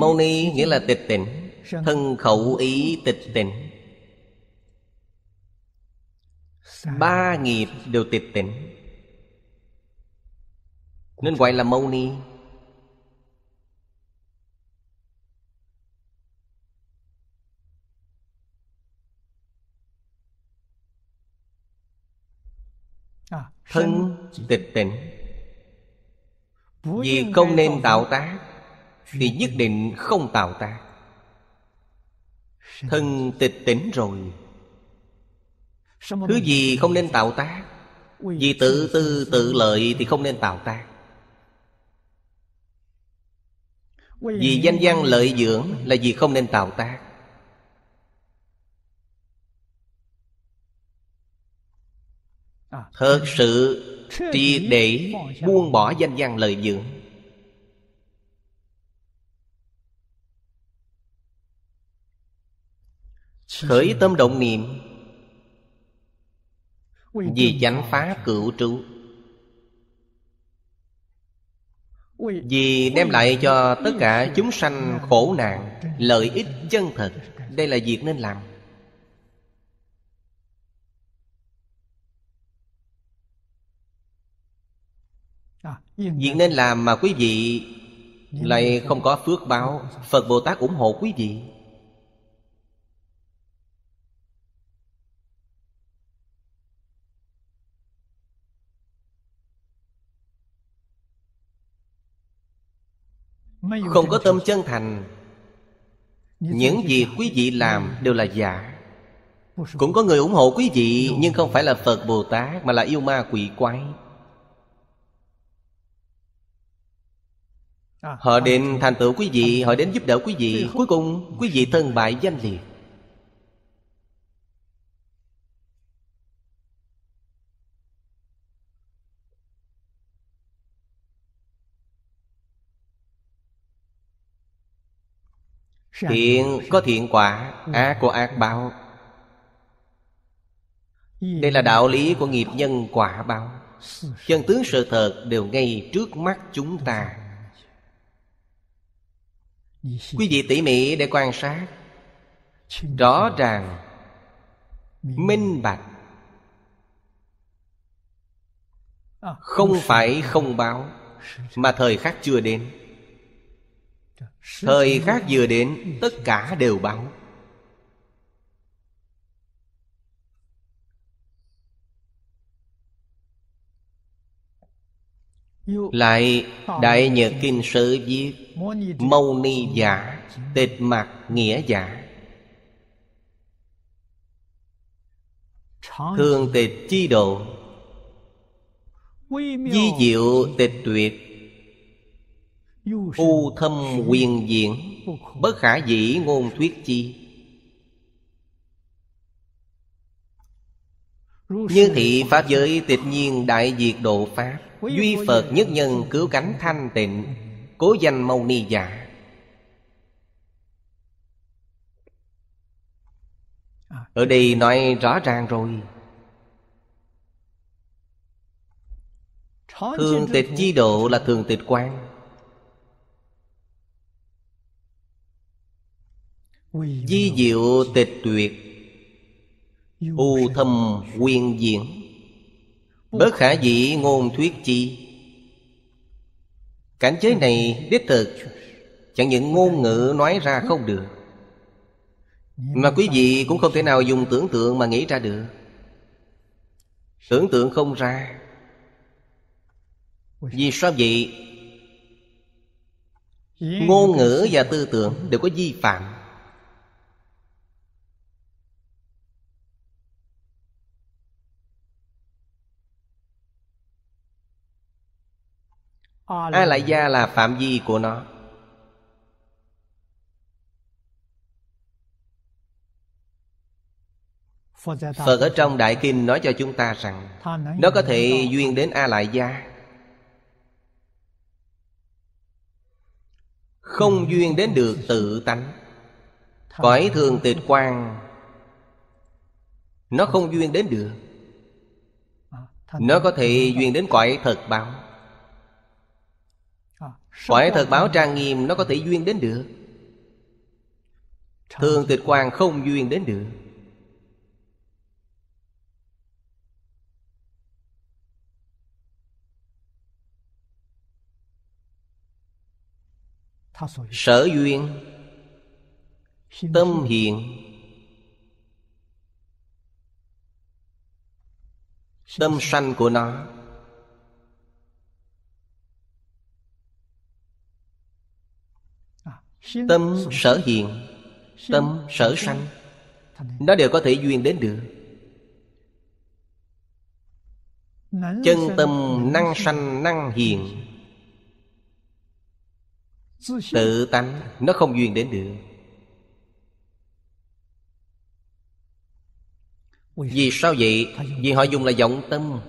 Mâu ni nghĩa là tịch tịnh, thân khẩu ý tịch tịnh, ba nghiệp đều tịch tịnh nên gọi là mâu ni. Thân tịch tịnh, vì không nên tạo tác thì nhất định không tạo tác. Thân tịch tịnh rồi, thứ gì không nên tạo tác? Vì tự tư tự lợi thì không nên tạo tác. Vì danh văn lợi dưỡng là gì không nên tạo tác. Thật sự triệt để buông bỏ danh văn lợi dưỡng. Khởi tâm động niệm vì chánh pháp cửu trụ, vì đem lại cho tất cả chúng sanh khổ nạn lợi ích chân thật. Đây là việc nên làm. Việc nên làm mà quý vị lại không có phước báo, Phật Bồ Tát ủng hộ quý vị. Không có tâm chân thành, những gì quý vị làm đều là giả. Cũng có người ủng hộ quý vị, nhưng không phải là Phật Bồ Tát mà là yêu ma quỷ quái. Họ đến thành tựu quý vị, họ đến giúp đỡ quý vị, cuối cùng quý vị thân bại danh liệt. Thiện có thiện quả, ác có ác báo. Đây là đạo lý của nghiệp nhân quả báo. Chân tướng sự thật đều ngay trước mắt chúng ta. Quý vị tỉ mỉ để quan sát, rõ ràng, minh bạch, không phải không báo, mà thời khắc chưa đến. Thời khắc vừa đến, tất cả đều báo. Lại Đại Nhật Kinh sự viết: mâu ni giả, tịch mặc nghĩa giả, thường tịch chi độ, di diệu tịch tuyệt, u thâm quyền diễn, bất khả dĩ ngôn thuyết chi. Như thị pháp giới tịch nhiên đại diệt độ pháp, duy Phật nhất nhân cứu cánh thanh tịnh, cố danh mâu ni giả. Ở đây nói rõ ràng rồi. Thường tịch chi độ là thường tịch quán, di diệu tịch tuyệt, u thâm quyên diễn, bất khả dĩ ngôn thuyết chi. Cảnh giới này đích thực chẳng những ngôn ngữ nói ra không được, mà quý vị cũng không thể nào dùng tưởng tượng mà nghĩ ra được. Tưởng tượng không ra. Vì sao vậy? ngôn ngữ và tư tưởng đều có vi phạm. A Lại Gia là phạm vi của nó. Phật ở trong Đại Kinh nói cho chúng ta rằng nó có thể duyên đến A Lại Gia, không duyên đến được tự tánh. Cõi thường tịch quang nó không duyên đến được. Nó có thể duyên đến cõi thật báo. Cõi thật báo trang nghiêm nó có thể duyên đến được. Thường tịch quang không duyên đến được. Sở duyên tâm hiện. Tâm sanh của nó tâm sở hiện, tâm sở sanh, nó đều có thể duyên đến được. Chân tâm năng sanh năng hiện, tự tánh nó không duyên đến được. Vì sao vậy? Vì họ dùng là vọng tâm,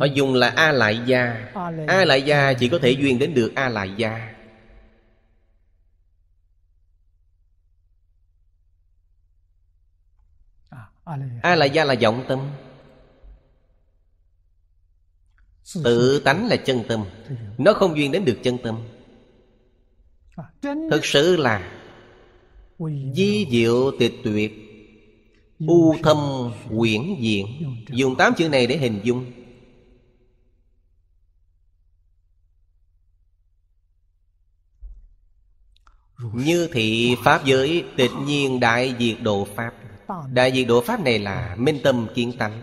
họ dùng là A Lại Gia. A Lại Gia chỉ có thể duyên đến được A Lại Gia. A Lại Gia là vọng tâm, tự tánh là chân tâm, nó không duyên đến được chân tâm. Thực sự là di diệu tịch tuyệt, u thâm uyển diện. Dùng 8 chữ này để hình dung. Như thị pháp giới tịch nhiên đại diệt độ pháp. Đại diệt độ pháp này là minh tâm kiến tánh.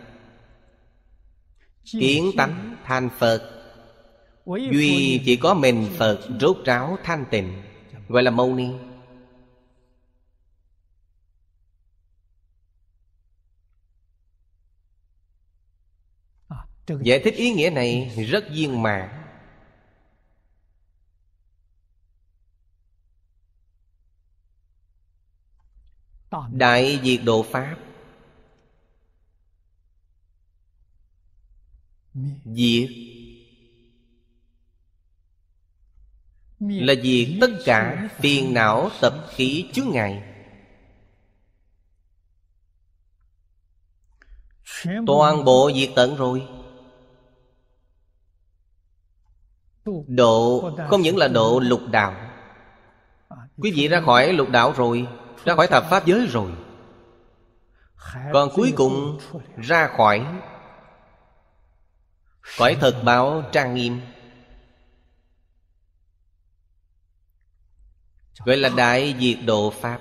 Kiến tánh thành Phật, duy chỉ có mình Phật rốt ráo thanh tịnh, gọi là Mâu Ni. Giải thích ý nghĩa này rất viên mãn. Đại diệt độ pháp, diệt là diệt tất cả phiền não tập khí chướng ngại, toàn bộ diệt tận rồi. Độ không những là độ lục đạo. Quý vị ra khỏi lục đạo rồi, ra khỏi thập pháp giới rồi, còn cuối cùng ra khỏi cõi thật báo trang nghiêm, gọi là đại diệt độ pháp.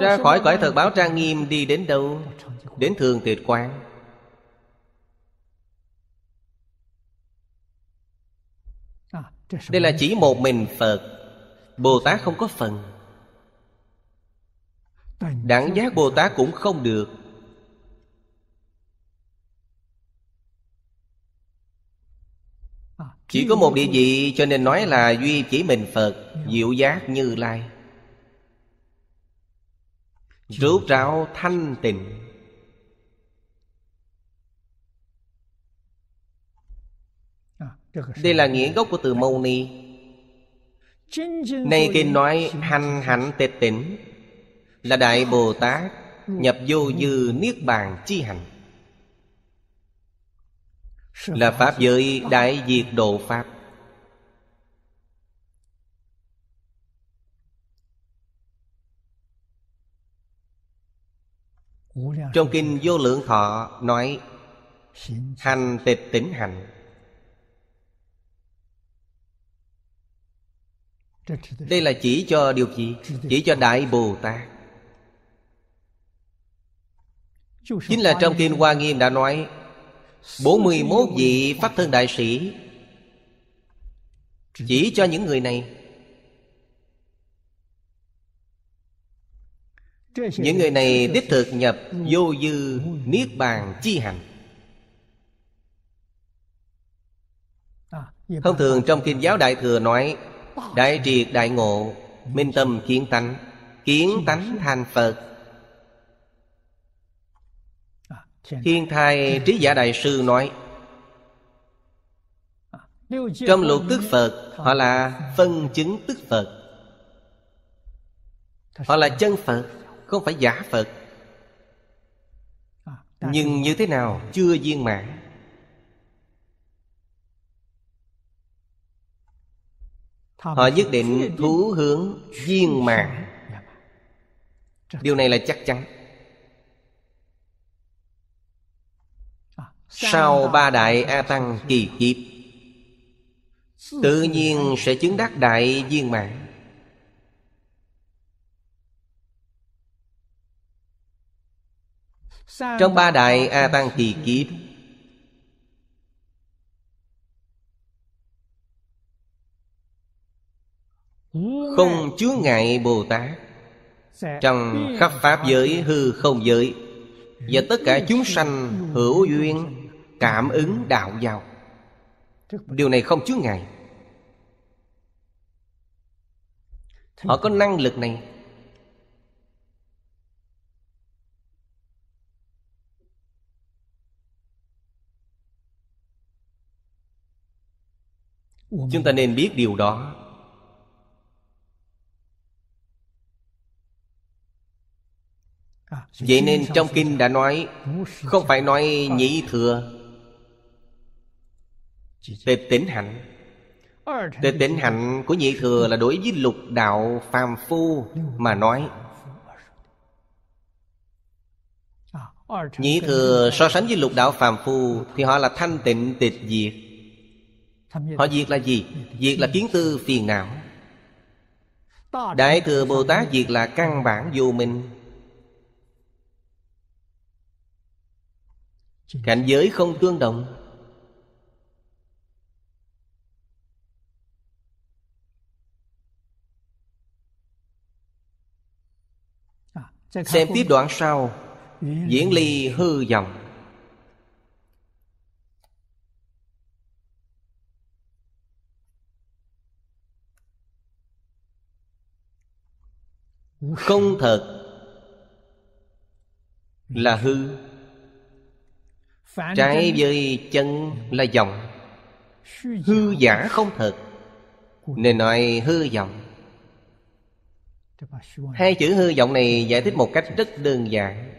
Ra khỏi cõi thật báo trang nghiêm đi đến đâu? Đến thường tịch quang. Đây là chỉ một mình Phật, Bồ Tát không có phần, đẳng giác Bồ Tát cũng không được. Chỉ có một địa vị, cho nên nói là duy chỉ mình Phật diệu giác Như Lai, rốt ráo thanh tịnh. Đây là nghĩa gốc của từ Mâu Ni. Nay kinh nói hành hạnh tịch tỉnh là Đại Bồ Tát nhập vô dư niết bàn chi hành, là pháp giới đại diệt độ pháp. Trong kinh Vô Lượng Thọ nói hành tịch tỉnh hạnh. Đây là chỉ cho điều gì? Chỉ cho Đại Bồ Tát. Chính là trong kinh Hoa Nghiêm đã nói 41 vị Pháp Thân Đại Sĩ chỉ cho những người này. Những người này đích thực nhập vô dư Niết Bàn chi hạnh. Thông thường trong Kinh giáo Đại Thừa nói đại triệt đại ngộ, minh tâm kiến tánh, kiến tánh thành Phật. Thiên Thai Trí Giả Đại Sư nói trong lục tức Phật, họ là phân chứng tức Phật, họ là chân Phật, không phải giả Phật. Nhưng như thế nào? Chưa viên mãn. Họ nhất định thú hướng viên mãn. Điều này là chắc chắn. Sau ba đại A Tăng kỳ kiếp, tự nhiên sẽ chứng đắc đại viên mãn. Trong ba đại A Tăng kỳ kiếp, không chướng ngại Bồ Tát trong khắp pháp giới, hư không giới, và tất cả chúng sanh hữu duyên cảm ứng đạo vào. Điều này không chướng ngại. Họ có năng lực này. Chúng ta nên biết điều đó. Vậy nên trong kinh đã nói, không phải nói nhị thừa, tề tỉnh hạnh. Tề tỉnh hạnh của nhị thừa là đối với lục đạo phàm phu mà nói. Nhị thừa so sánh với lục đạo phàm phu thì họ là thanh tịnh tịch diệt. Họ diệt là gì? Diệt là kiến tư phiền não. Đại thừa Bồ Tát diệt là căn bản vô minh. Cảnh giới không tương đồng. Xem tiếp đoạn sau, diễn ly hư vọng. Không thật là hư, trái với chân là vọng. Hư giả không thật nên nói hư vọng. Hai chữ hư vọng này giải thích một cách rất đơn giản.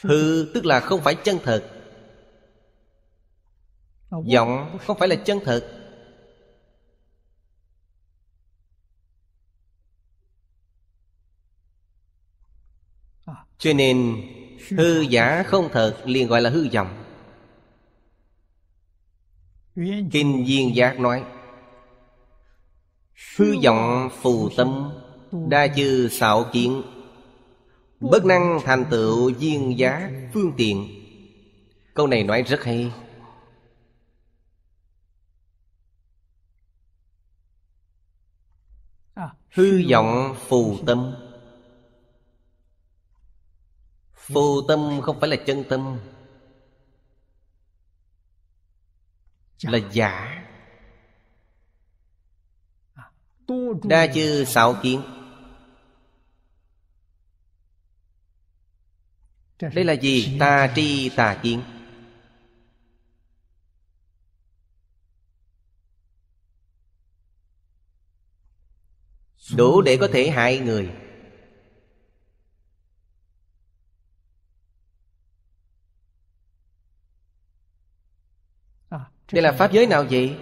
Hư tức là không phải chân thật, vọng không phải là chân thật. Cho nên hư giả không thật liền gọi là hư vọng. Kinh Duyên Giác nói hư vọng phù tâm, đa chư xạo kiến, bất năng thành tựu duyên giác phương tiện. Câu này nói rất hay. Hư vọng phù tâm. Phù tâm không phải là chân tâm, là giả. Đa chư xạo kiến, đây là gì? Tà tri tà kiến. Đủ để có thể hại người. Đây là pháp giới nào vậy?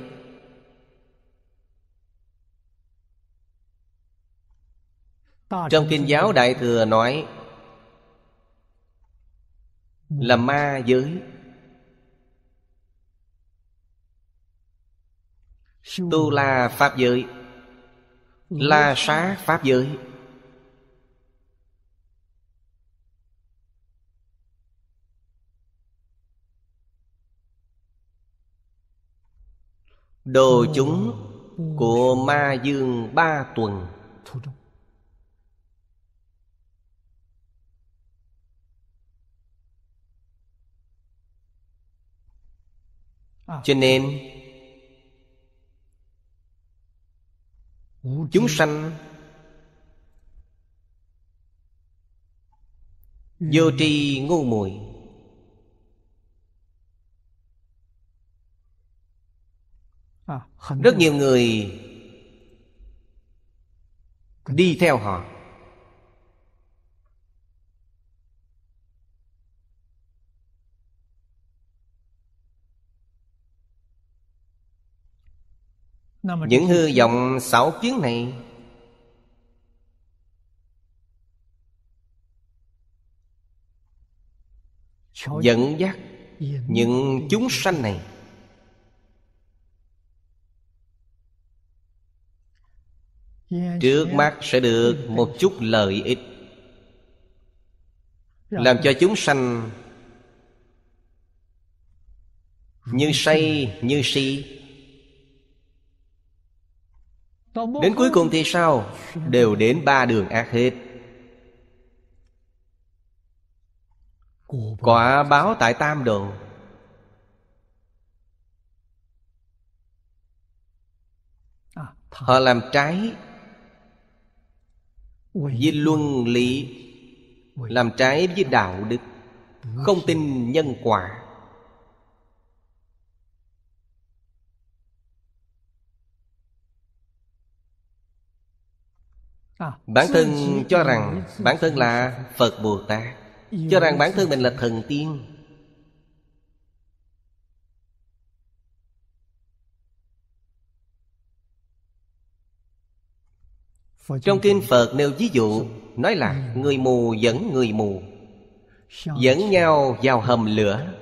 Trong kinh giáo Đại Thừa nói là ma giới. Tu La pháp giới, La Sát pháp giới. đồ chúng của ma dương 3 tuần. Cho nên chúng sanh vô tri ngu muội, rất nhiều người đi theo họ. Những hư vọng xảo kiến này dẫn dắt những chúng sanh này trước mắt sẽ được một chút lợi ích, làm cho chúng sanh như say như si. Đến cuối cùng thì sao? Đều đến 3 đường ác hết. Quả báo tại tam độ. Họ làm trái với luân lý, làm trái với đạo đức, không tin nhân quả. Bản thân cho rằng bản thân là Phật Bồ Tát, cho rằng bản thân mình là thần tiên. Trong kinh Phật nêu ví dụ, nói là người mù dẫn người mù, dẫn nhau vào hầm lửa.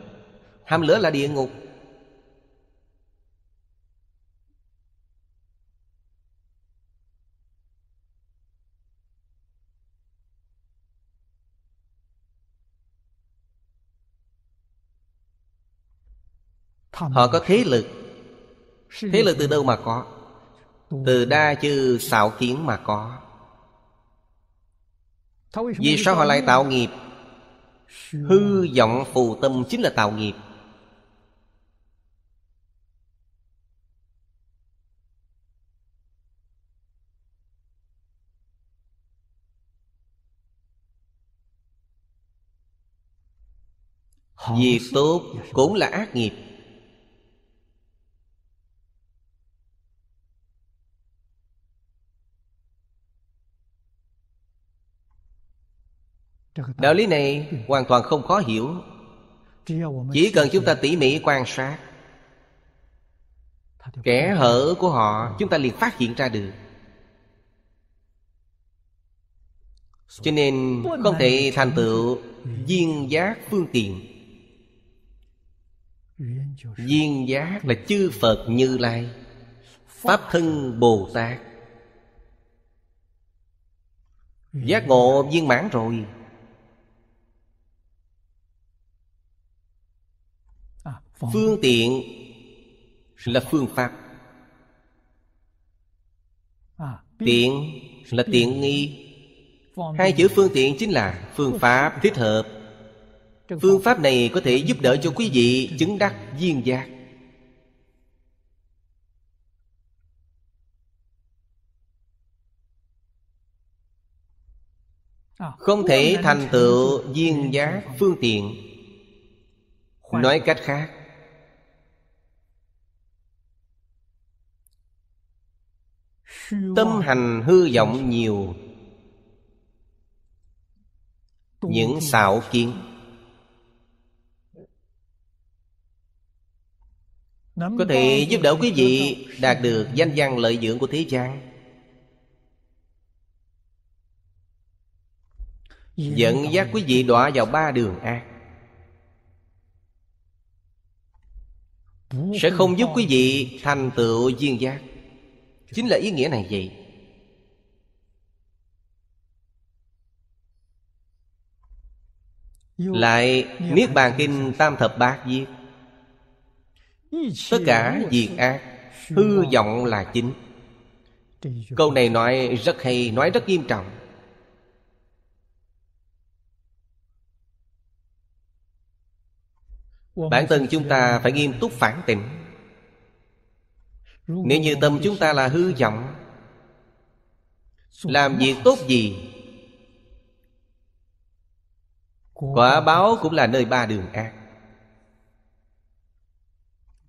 Hầm lửa là địa ngục. Họ có thế lực. Thế lực từ đâu mà có? Từ đa chư xảo kiến mà có. Vì sao họ lại tạo nghiệp? Hư vọng phù tâm chính là tạo nghiệp. Việc tốt cũng là ác nghiệp. Đạo lý này hoàn toàn không khó hiểu. Chỉ cần chúng ta tỉ mỉ quan sát kẽ hở của họ, chúng ta liền phát hiện ra được. Cho nên không thể thành tựu viên giác phương tiện. Viên giác là chư Phật Như Lai, Pháp thân Bồ Tát. Giác ngộ viên mãn rồi, phương tiện là phương pháp, tiện là tiện nghi. Hai chữ phương tiện chính là phương pháp thích hợp. Phương pháp này có thể giúp đỡ cho quý vị chứng đắc viên giác. Không thể thành tựu viên giác phương tiện. Nói cách khác, tâm hành hư vọng nhiều, những xảo kiến có thể giúp đỡ quý vị đạt được danh văn lợi dưỡng của thế gian, dẫn dắt quý vị đọa vào 3 đường ác. Sẽ không giúp quý vị thành tựu viên giác. Chính là ý nghĩa này vậy. Lại Niết Bàn Kinh Tam Thập Bát viết, tất cả việc ác hư vọng là chính. Câu này nói rất hay, nói rất nghiêm trọng. Bản thân chúng ta phải nghiêm túc phản tỉnh. Nếu như tâm chúng ta là hư vọng, làm việc tốt gì quả báo cũng là nơi ba đường ác.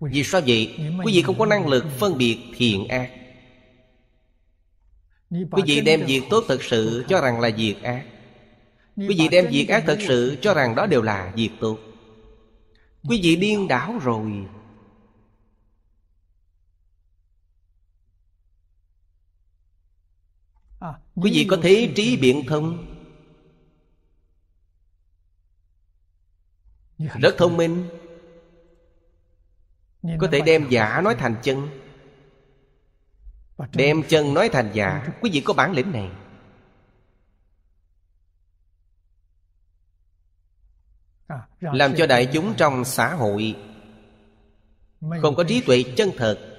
Vì sao vậy? Quý vị không có năng lực phân biệt thiện ác. Quý vị đem việc tốt thật sự cho rằng là việc ác. Quý vị đem việc ác thật sự cho rằng đó đều là việc tốt. Quý vị điên đảo rồi. Quý vị có thế trí biện thông, rất thông minh, có thể đem giả nói thành chân, đem chân nói thành giả. Quý vị có bản lĩnh này. Làm cho đại chúng trong xã hội không có trí tuệ chân thật,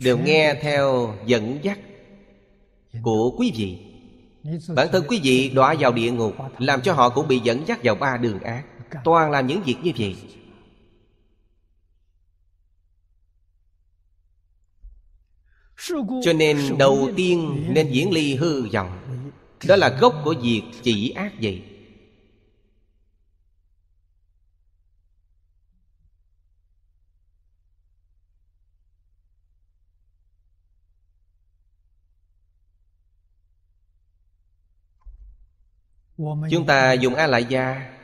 đều nghe theo dẫn dắt của quý vị. Bản thân quý vị đọa vào địa ngục, làm cho họ cũng bị dẫn dắt vào ba đường ác. Toàn làm những việc như vậy. Cho nên đầu tiên nên diễn ly hư vọng. Đó là gốc của việc chỉ ác vậy. Chúng ta dùng A Lại Gia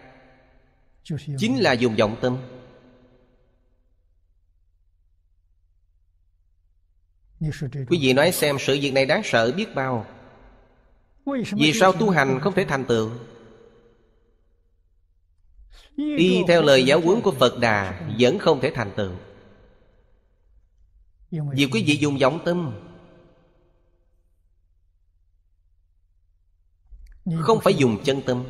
chính là dùng vọng tâm. Quý vị nói xem, sự việc này đáng sợ biết bao, vì sao tu hành không thể thành tựu? Đi theo lời giáo huấn của Phật Đà vẫn không thể thành tựu. Vì quý vị dùng vọng tâm, không phải dùng chân tâm.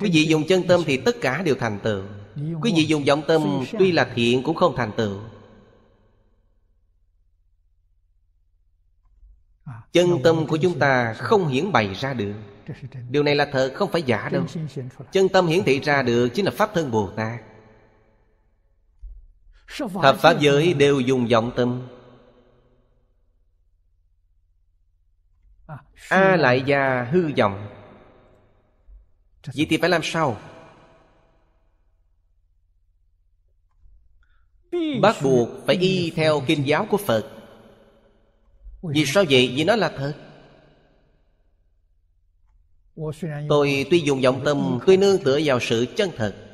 Quý vị dùng chân tâm thì tất cả đều thành tựu. Quý vị dùng vọng tâm tuy là thiện cũng không thành tựu. Chân tâm của chúng ta không hiển bày ra được. Điều này là thật, không phải giả đâu. Chân tâm hiển thị ra được chính là Pháp Thân Bồ Tát. Thập Pháp giới đều dùng vọng tâm. A Lại Gia hư vọng. Vậy thì phải làm sao? Bắt buộc phải y theo kinh giáo của Phật. Vì sao vậy? Vì nó là thật. Tôi tuy dùng vọng tâm, tôi nương tựa vào sự chân thật.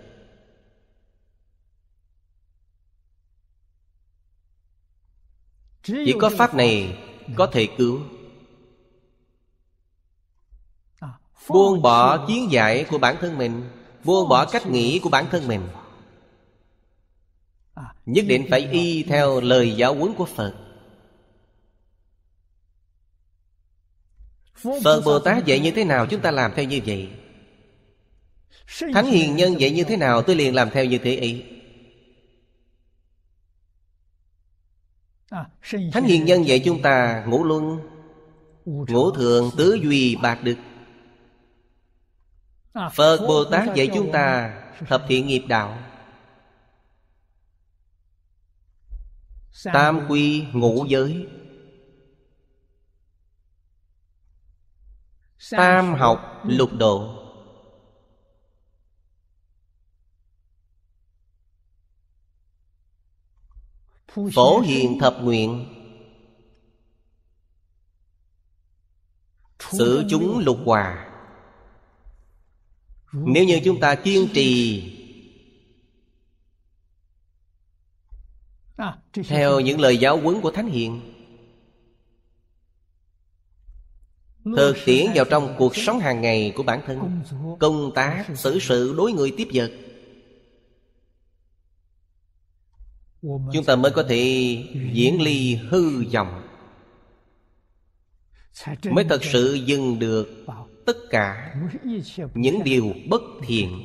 Chỉ có pháp này có thể cứu. Buông bỏ kiến giải của bản thân mình, buông bỏ cách nghĩ của bản thân mình. Nhất định phải y theo lời giáo huấn của Phật. Phật Bồ Tát dạy như thế nào chúng ta làm theo như vậy. Thánh Hiền Nhân dạy như thế nào tôi liền làm theo như thế ấy. Thánh Hiền Nhân dạy chúng ta ngũ luân, ngũ thường, tứ duy, bạc đức. Phật Bồ Tát dạy chúng ta thập thiện nghiệp đạo, tam quy, ngũ giới, tam học, lục độ. Phổ hiền thập nguyện, xử chúng lục hòa. Nếu như chúng ta kiên trì theo những lời giáo huấn của Thánh Hiền, thực tiễn vào trong cuộc sống hàng ngày của bản thân, công tác, xử sự, đối người tiếp vật, chúng ta mới có thể diễn ly hư vọng. mới thật sự dừng được tất cả những điều bất thiện.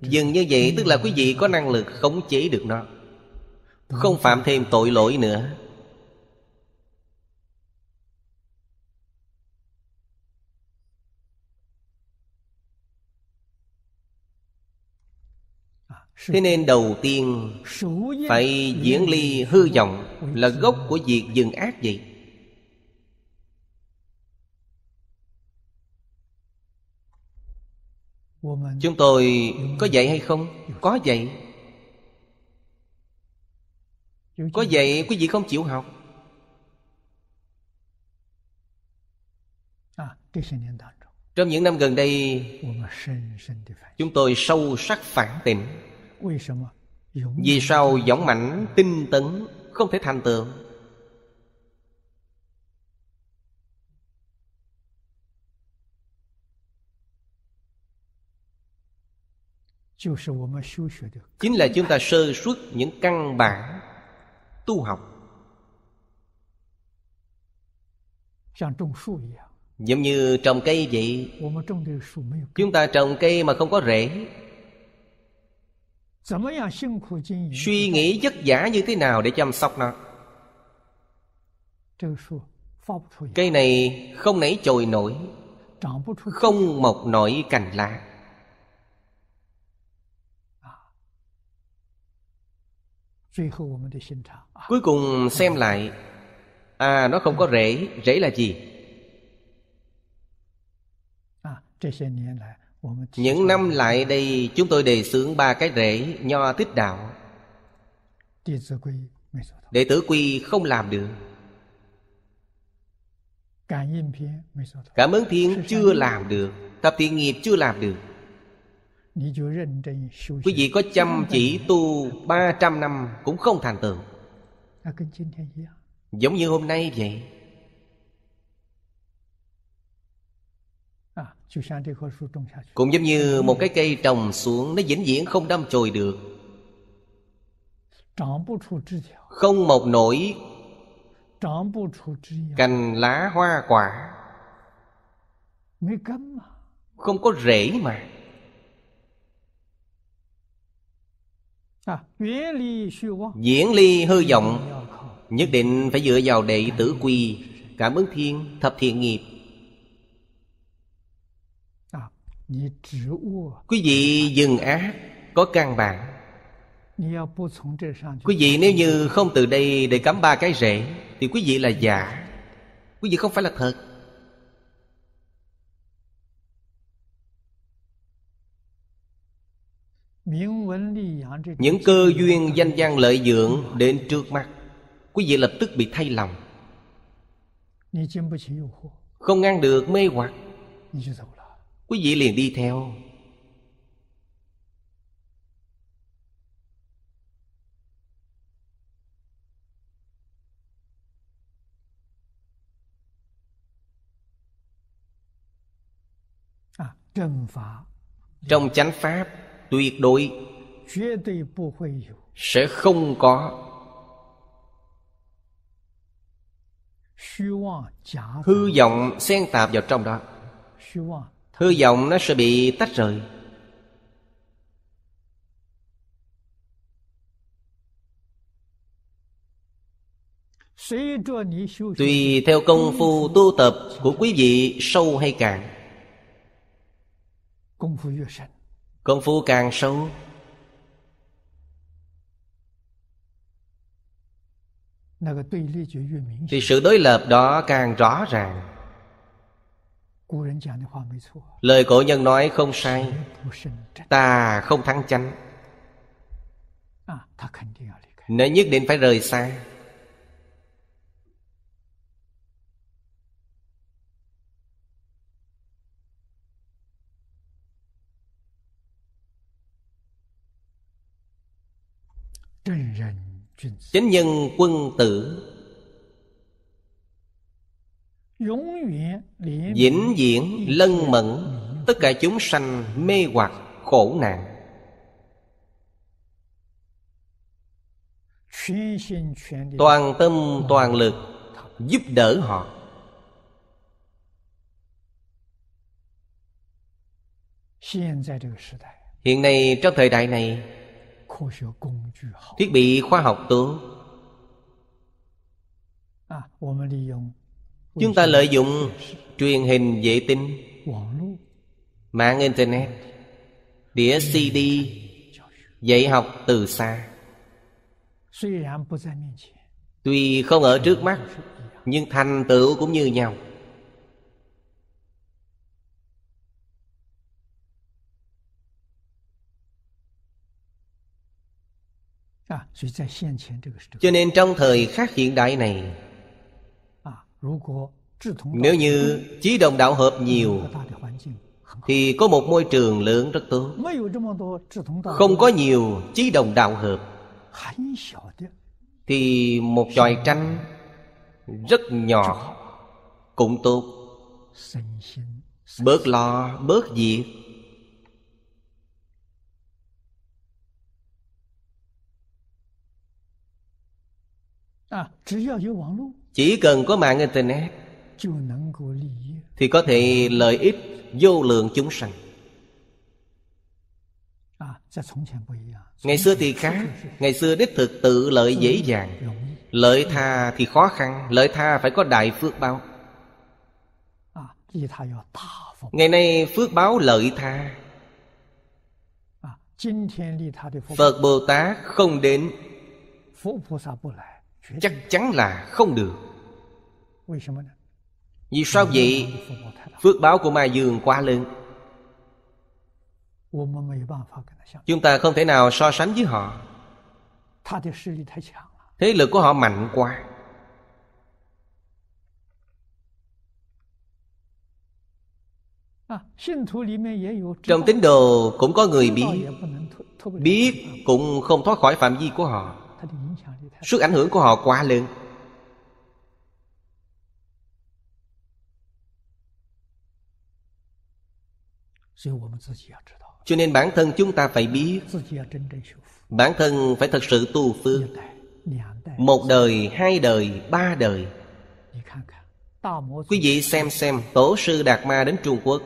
Dừng như vậy tức là quý vị có năng lực khống chế được nó, không phạm thêm tội lỗi nữa. Thế nên đầu tiên phải diễn ly hư vọng, là gốc của việc dừng ác vậy. Chúng tôi có dạy hay không? Có dạy. Có dạy quý vị không chịu học. Trong những năm gần đây, chúng tôi sâu sắc phản tỉnh. Vì sao dũng mãnh tinh tấn không thể thành tựu? Chính là chúng ta sơ suất những căn bản tu học, giống như trồng cây vậy. Chúng ta trồng cây mà không có rễ, suy nghĩ vất vả như thế nào để chăm sóc nó, cây này không nảy chồi nổi, không mọc nổi cành lá. Cuối cùng xem lại, à, nó không có rễ. Rễ là gì? Những năm lại đây chúng tôi đề xướng 3 cái rễ Nho Thích Đạo. Đệ tử Quy không làm được. Cảm ứng Thiên chưa làm được. Thập Thiện Nghiệp chưa làm được. Quý vị có chăm chỉ tu 300 năm cũng không thành tựu. Giống như hôm nay vậy. Cũng giống như một cái cây trồng xuống, nó vĩnh viễn không đâm chồi được, không mọc nổi cành lá hoa quả, không có rễ mà. Diễn ly hư vọng nhất định phải dựa vào đệ tử Quy, Cảm ứng Thiên, Thập Thiện Nghiệp. Quý vị dừng ác có căn bản. Quý vị nếu như không từ đây để cắm 3 cái rễ thì quý vị là giả. Quý vị không phải là thật. Những cơ duyên danh văn lợi dưỡng đến trước mắt, quý vị lập tức bị thay lòng, không ngăn được mê hoặc, quý vị liền đi theo. Trong chánh pháp tuyệt đối sẽ không có hư vọng xen tạp vào trong đó. Hư vọng nó sẽ bị tách rời. Tùy theo công phu tu tập của quý vị sâu hay cạn. Công phu càng sâu, thì sự đối lập đó càng rõ ràng. Lời cổ nhân nói không sai, tà không thắng chánh. Nó nhất định phải rời xa. Chánh nhân quân tử vĩnh viễn lân mẫn tất cả chúng sanh mê hoặc khổ nạn. toàn tâm toàn lực giúp đỡ họ. Hiện nay trong thời đại này, thiết bị khoa học tốt, chúng ta lợi dụng truyền hình vệ tinh, mạng internet, đĩa CD, dạy học từ xa. Tuy không ở trước mắt, nhưng thành tựu cũng như nhau. Cho nên trong thời khắc hiện đại này, nếu như chí đồng đạo hợp nhiều thì có một môi trường lớn rất tốt. Không có nhiều chí đồng đạo hợp thì một chòi tranh rất nhỏ cũng tốt, bớt lo bớt việc. Chỉ cần có mạng internet thì có thể lợi ích vô lượng chúng sanh. Ngày xưa thì khác. Ngày xưa đích thực tự lợi dễ dàng, lợi tha thì khó khăn. Lợi tha phải có đại phước báo. Ngày nay phước báo lợi tha, Phật Bồ Tát không đến, chắc chắn là không được. Vì sao vậy? Phước báo của Mai Dương quá lớn, chúng ta không thể nào so sánh với họ. Thế lực của họ mạnh quá. Trong tín đồ cũng có người biết cũng không thoát khỏi phạm vi của họ. Sức ảnh hưởng của họ quá lớn. Cho nên bản thân chúng ta phải biết, bản thân phải thật sự tu phương. Một đời, hai đời, ba đời. Quý vị xem, tổ sư Đạt Ma đến Trung Quốc,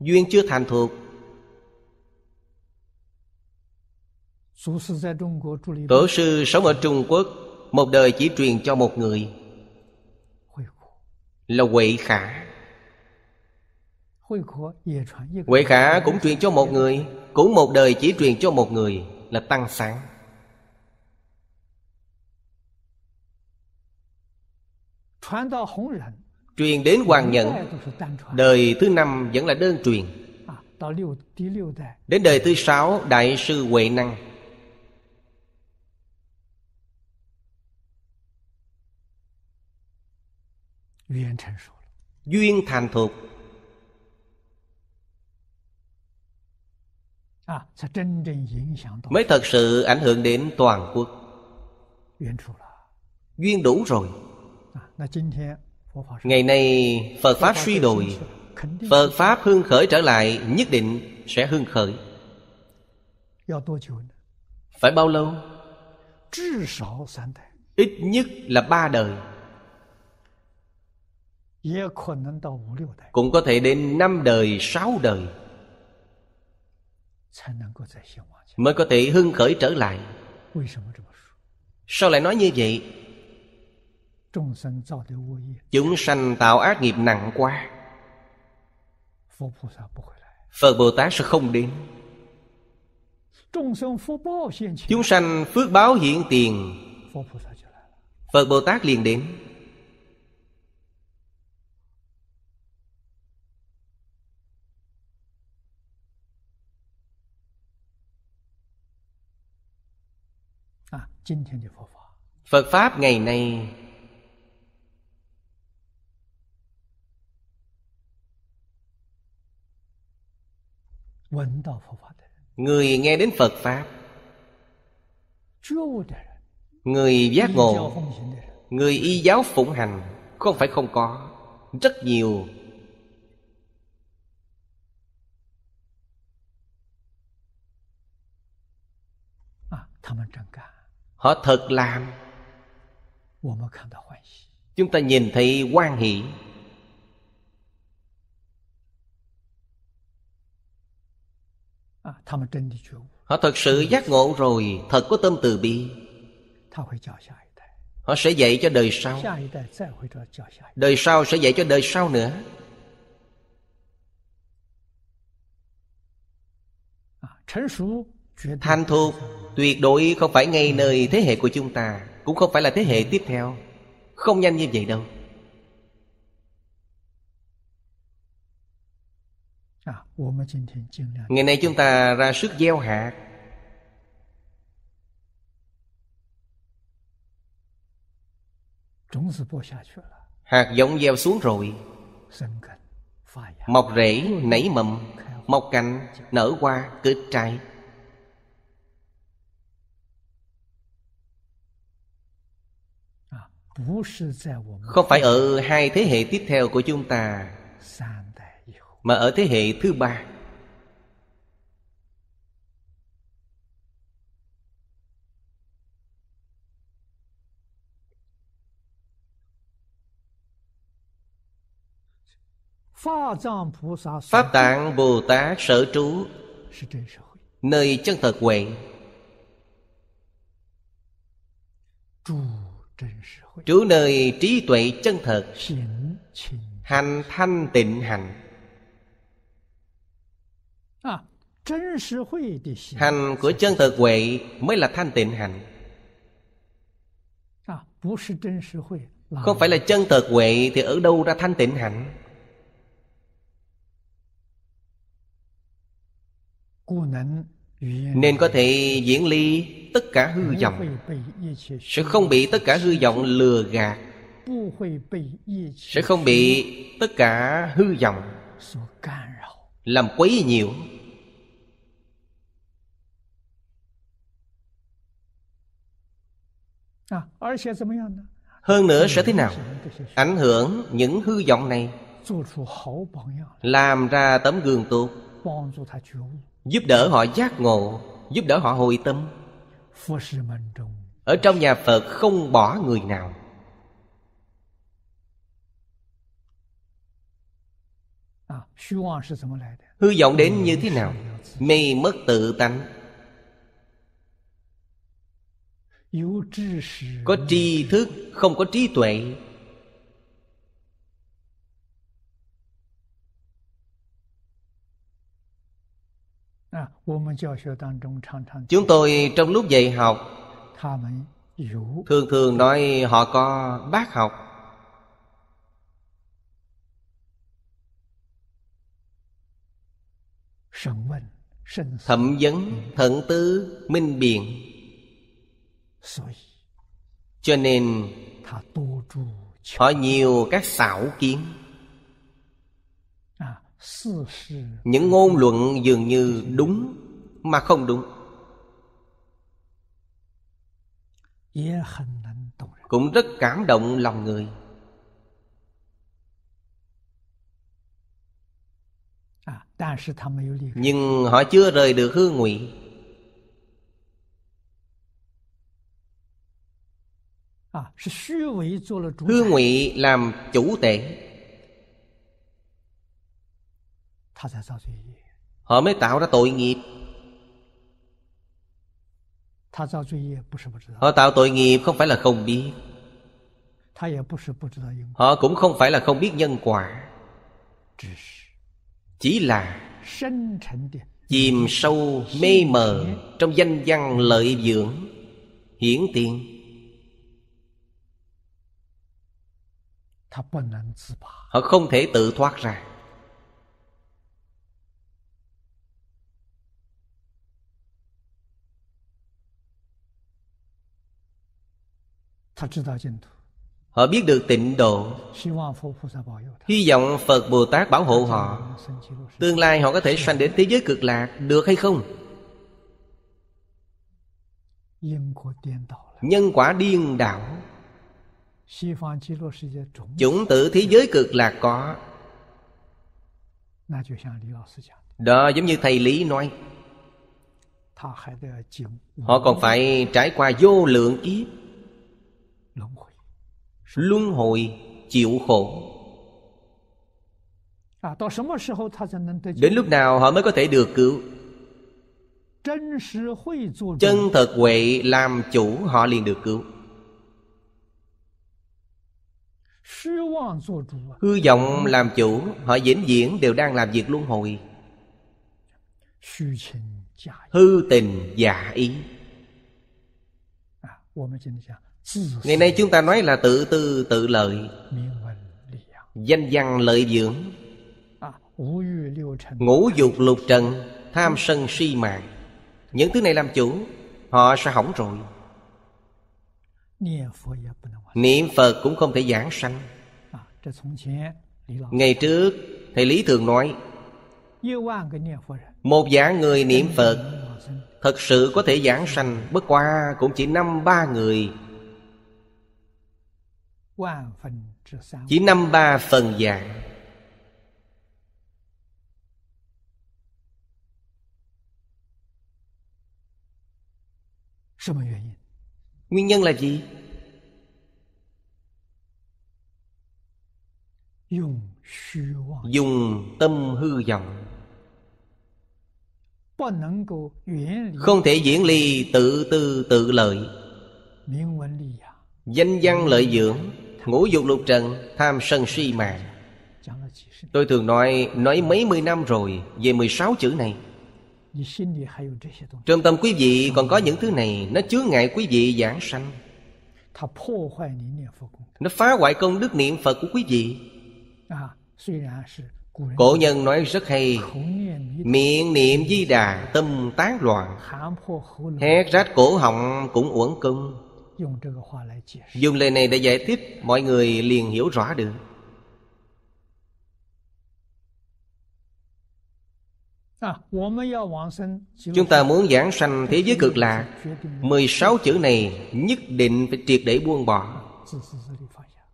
duyên chưa thành thuộc. Tổ sư sống ở Trung Quốc, một đời chỉ truyền cho một người, là Huệ Khả. Huệ Khả cũng truyền cho một người, cũng một đời chỉ truyền cho một người, là Tăng Sảng. Truyền đến Hoằng Nhẫn, đời thứ 5 vẫn là đơn truyền. Đến đời thứ 6, Đại sư Huệ Năng. Duyên thành thuộc. Mới thật sự ảnh hưởng đến toàn quốc. Duyên đủ rồi. Ngày nay Phật Pháp suy đồi, Phật Pháp hưng khởi trở lại, nhất định sẽ hưng khởi. Phải bao lâu? Ít nhất là 3 đời, cũng có thể đến 5 đời, 6 đời mới có thể hưng khởi trở lại. Sao lại nói như vậy? Chúng sanh tạo ác nghiệp nặng quá, Phật Bồ Tát sẽ không đến. Chúng sanh phước báo hiện tiền, Phật Bồ Tát liền đến. Phật Pháp ngày nay người nghe đến Phật Pháp, người giác ngộ, người y giáo phụng hành, không phải không có, rất nhiều. họ thật làm, chúng ta nhìn thấy hoan hỷ. Họ thật sự giác ngộ rồi, thật có tâm từ bi. Họ sẽ dạy cho đời sau, đời sau sẽ dạy cho đời sau nữa. Thành thục tuyệt đối không phải ngay nơi thế hệ của chúng ta, cũng không phải là thế hệ tiếp theo. Không nhanh như vậy đâu. Ngày nay chúng ta ra sức gieo hạt. Hạt giống gieo xuống rồi, mọc rễ, nảy mầm, mọc cành, nở hoa, kết trái. Không phải ở hai thế hệ tiếp theo của chúng ta, mà ở thế hệ thứ ba. Pháp Tạng Bồ Tát sở trú nơi chân thật huệ, trú nơi trí tuệ chân thật, hành thanh tịnh hành. Hành của chân thật huệ mới là thanh tịnh hành. Không phải là chân thật huệ thì ở đâu ra thanh tịnh hành? Nên có thể diễn ly tất cả hư vọng, sẽ không bị tất cả hư vọng lừa gạt, sẽ không bị tất cả hư vọng làm quấy nhiễu. Hơn nữa sẽ thế nào? Ảnh hưởng những hư vọng này, làm ra tấm gương tốt, giúp đỡ họ giác ngộ, giúp đỡ họ hồi tâm. Ở trong nhà Phật không bỏ người nào. Hư vọng đến như thế nào? Mê mất tự tánh. Có tri thức, không có trí tuệ. Chúng tôi trong lúc dạy học thường thường nói họ có bác học. Thẩm vấn, thận tư, minh biện. Cho nên họ nhiều các xảo kiến, những ngôn luận dường như đúng mà không đúng. Cũng rất cảm động lòng người. Nhưng họ chưa rời được hư ngụy. Hư ngụy làm chủ tể, họ mới tạo ra tội nghiệp. Họ tạo tội nghiệp không phải là không biết, họ cũng không phải là không biết nhân quả, chỉ là chìm sâu mê mờ trong danh văn lợi dưỡng hiển tiền. Họ không thể tự thoát ra. Họ biết được tịnh độ, hy vọng Phật Bồ Tát bảo hộ họ. Tương lai họ có thể sanh đến thế giới cực lạc, được hay không? Nhân quả điên đảo. Chủng tử thế giới cực lạc có. Đó giống như thầy Lý nói, Họ còn phải trải qua vô lượng kiếp luân hồi chịu khổ. Đến lúc nào họ mới có thể được cứu? Chân thật huệ làm chủ, họ liền được cứu. Hư vọng làm chủ, họ vĩnh viễn đều đang làm việc luân hồi. Hư tình giả ý. Ngày nay chúng ta nói là tự tư tự lợi, danh văn lợi dưỡng, ngũ dục lục trần, tham sân si mạng. Những thứ này làm chủ, họ sẽ hỏng rồi. Niệm Phật cũng không thể giảng sanh. Ngày trước thầy Lý thường nói, 1 vạn người niệm Phật thật sự có thể giảng sanh, bất quá cũng chỉ 5-3 người, chỉ 5-3 phần vạn. Nguyên nhân là gì? Dùng tâm hư vọng, không thể diễn ly tự tư tự lợi, danh văn lợi dưỡng, ngũ dục lục trần, tham sân si mạng. Tôi thường nói mấy mươi năm rồi về 16 chữ này. Trong tâm quý vị còn có những thứ này, nó chướng ngại quý vị giảng sanh, nó phá hoại công đức niệm Phật của quý vị. Cổ nhân nói rất hay, miệng niệm Di Đà tâm tán loạn, hét rách cổ họng cũng uổng công. Dùng lời này để giải thích, mọi người liền hiểu rõ được. Chúng ta muốn giảng sanh thế giới cực lạc, 16 chữ này nhất định phải triệt để buông bỏ.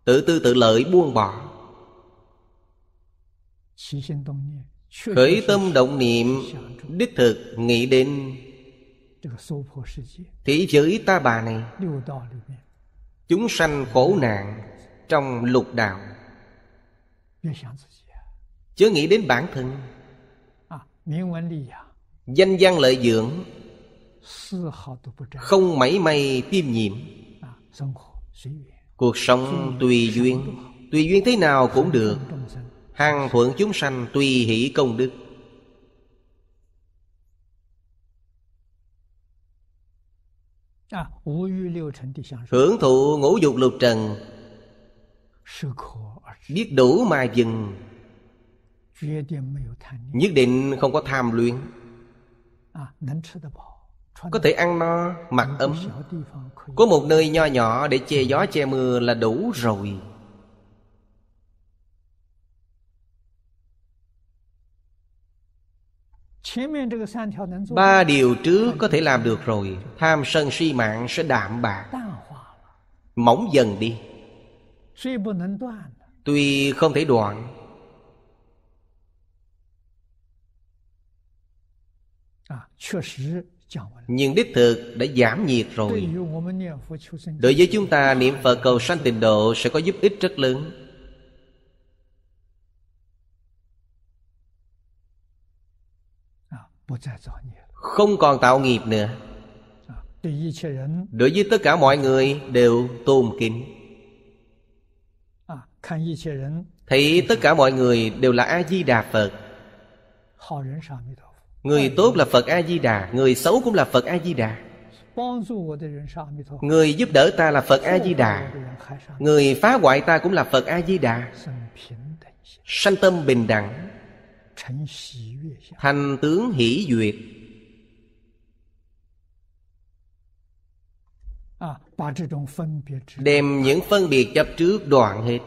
Tự tư tự lợi buông bỏ. Khởi tâm động niệm, đích thực nghĩ đến thế giới ta bà này, chúng sanh khổ nạn trong lục đạo. Chớ nghĩ đến bản thân. Danh văn lợi dưỡng không mảy may tiêm nhiễm. Cuộc sống tùy duyên, tùy duyên thế nào cũng được, hằng thuận chúng sanh, tùy hỷ công đức. Hưởng thụ ngũ dục lục trần, biết đủ mà dừng, nhất định không có tham luyến. Có thể ăn no, mặc ấm, có một nơi nho nhỏ để che gió che mưa là đủ rồi. Ba điều trước có thể làm được rồi, tham sân si mạng sẽ đạm bạc, mỏng dần đi. Tuy không thể đoạn, nhưng đích thực đã giảm nhiệt rồi. Đối với chúng ta niệm Phật cầu sanh Tịnh độ sẽ có giúp ích rất lớn. Không còn tạo nghiệp nữa. Đối với tất cả mọi người đều tôn kính. Thấy tất cả mọi người đều là A-di-đà Phật. Người tốt là Phật A-di-đà, người xấu cũng là Phật A-di-đà. Người giúp đỡ ta là Phật A-di-đà, người phá hoại ta cũng là Phật A-di-đà. Sanh tâm bình đẳng, thành tướng hỷ duyệt. Đem những phân biệt chấp trước đoạn hết.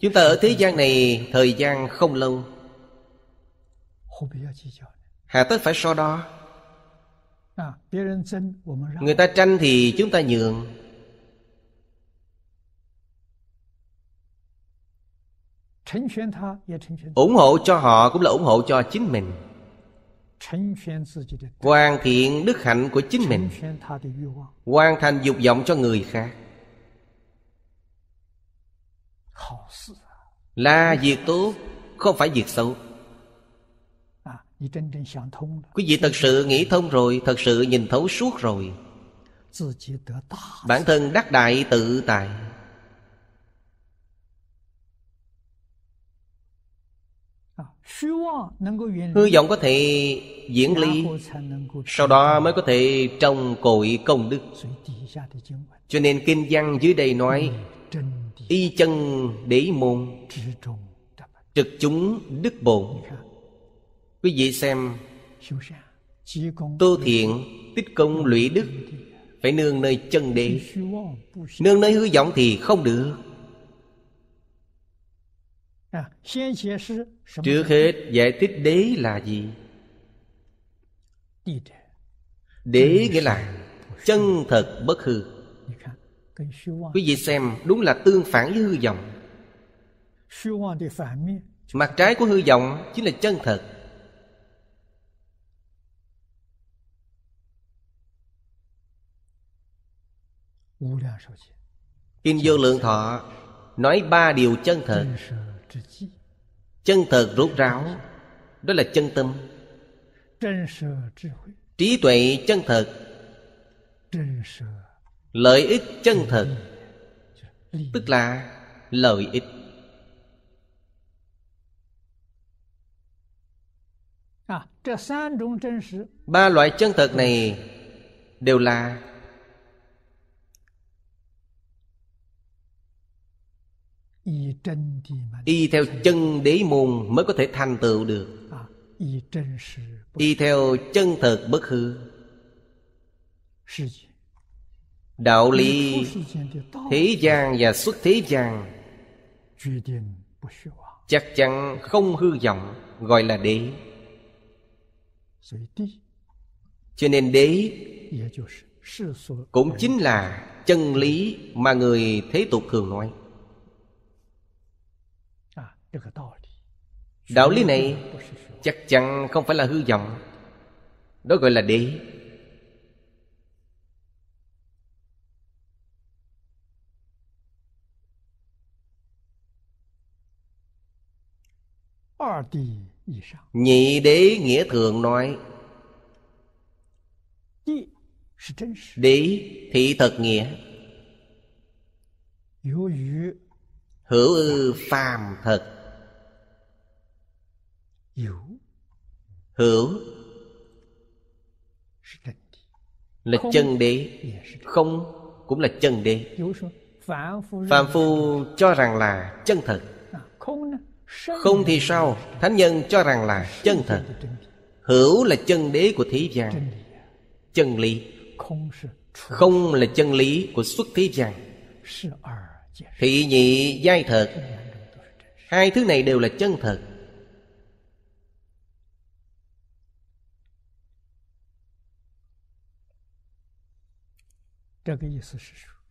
Chúng ta ở thế gian này thời gian không lâu, hà tất phải so đo. Người ta tranh thì chúng ta nhường. Ủng hộ cho họ cũng là ủng hộ cho chính mình, hoàn thiện đức hạnh của chính mình, hoàn thành dục vọng cho người khác, là việc tốt, không phải việc xấu. Quý vị thật sự nghĩ thông rồi, thật sự nhìn thấu suốt rồi, bản thân đắc đại tự tại. Hư vọng có thể diễn ly, sau đó mới có thể trồng cội công đức. Cho nên kinh văn dưới đây nói y chân đế môn, trực chúng đức bổn. Quý vị xem, tu thiện tích công lũy đức phải nương nơi chân đế, nương nơi hư vọng thì không được. Trước hết giải thích đế là gì. Đế nghĩa là chân thật bất hư. Quý vị xem, đúng là tương phản với hư vọng. Mặt trái của hư vọng chính là chân thật. Kinh Vô Lượng Thọ nói ba điều chân thật. Chân thật rốt ráo, đó là chân tâm. Trí tuệ chân thật, lợi ích chân thật, tức là lợi ích. Ba loại chân thật này đều là y theo chân đế môn mới có thể thành tựu được. Y theo chân thật bất hư. Đạo lý thế gian và xuất thế gian chắc chắn không hư vọng, gọi là đế. Cho nên đế cũng chính là chân lý mà người thế tục thường nói. Đạo lý này chắc chắn không phải là hư vọng, đó gọi là đế. Nhị đế nghĩa thường nói, đế thị thật nghĩa, hữu ư phàm thật. Hữu là chân đế, không cũng là chân đế. Phàm phu cho rằng là chân thật, không thì sao? Thánh nhân cho rằng là chân thật. Hữu là chân đế của thế gian, chân lý. Không là chân lý của xuất thế gian. Thị nhị giai thật, hai thứ này đều là chân thật.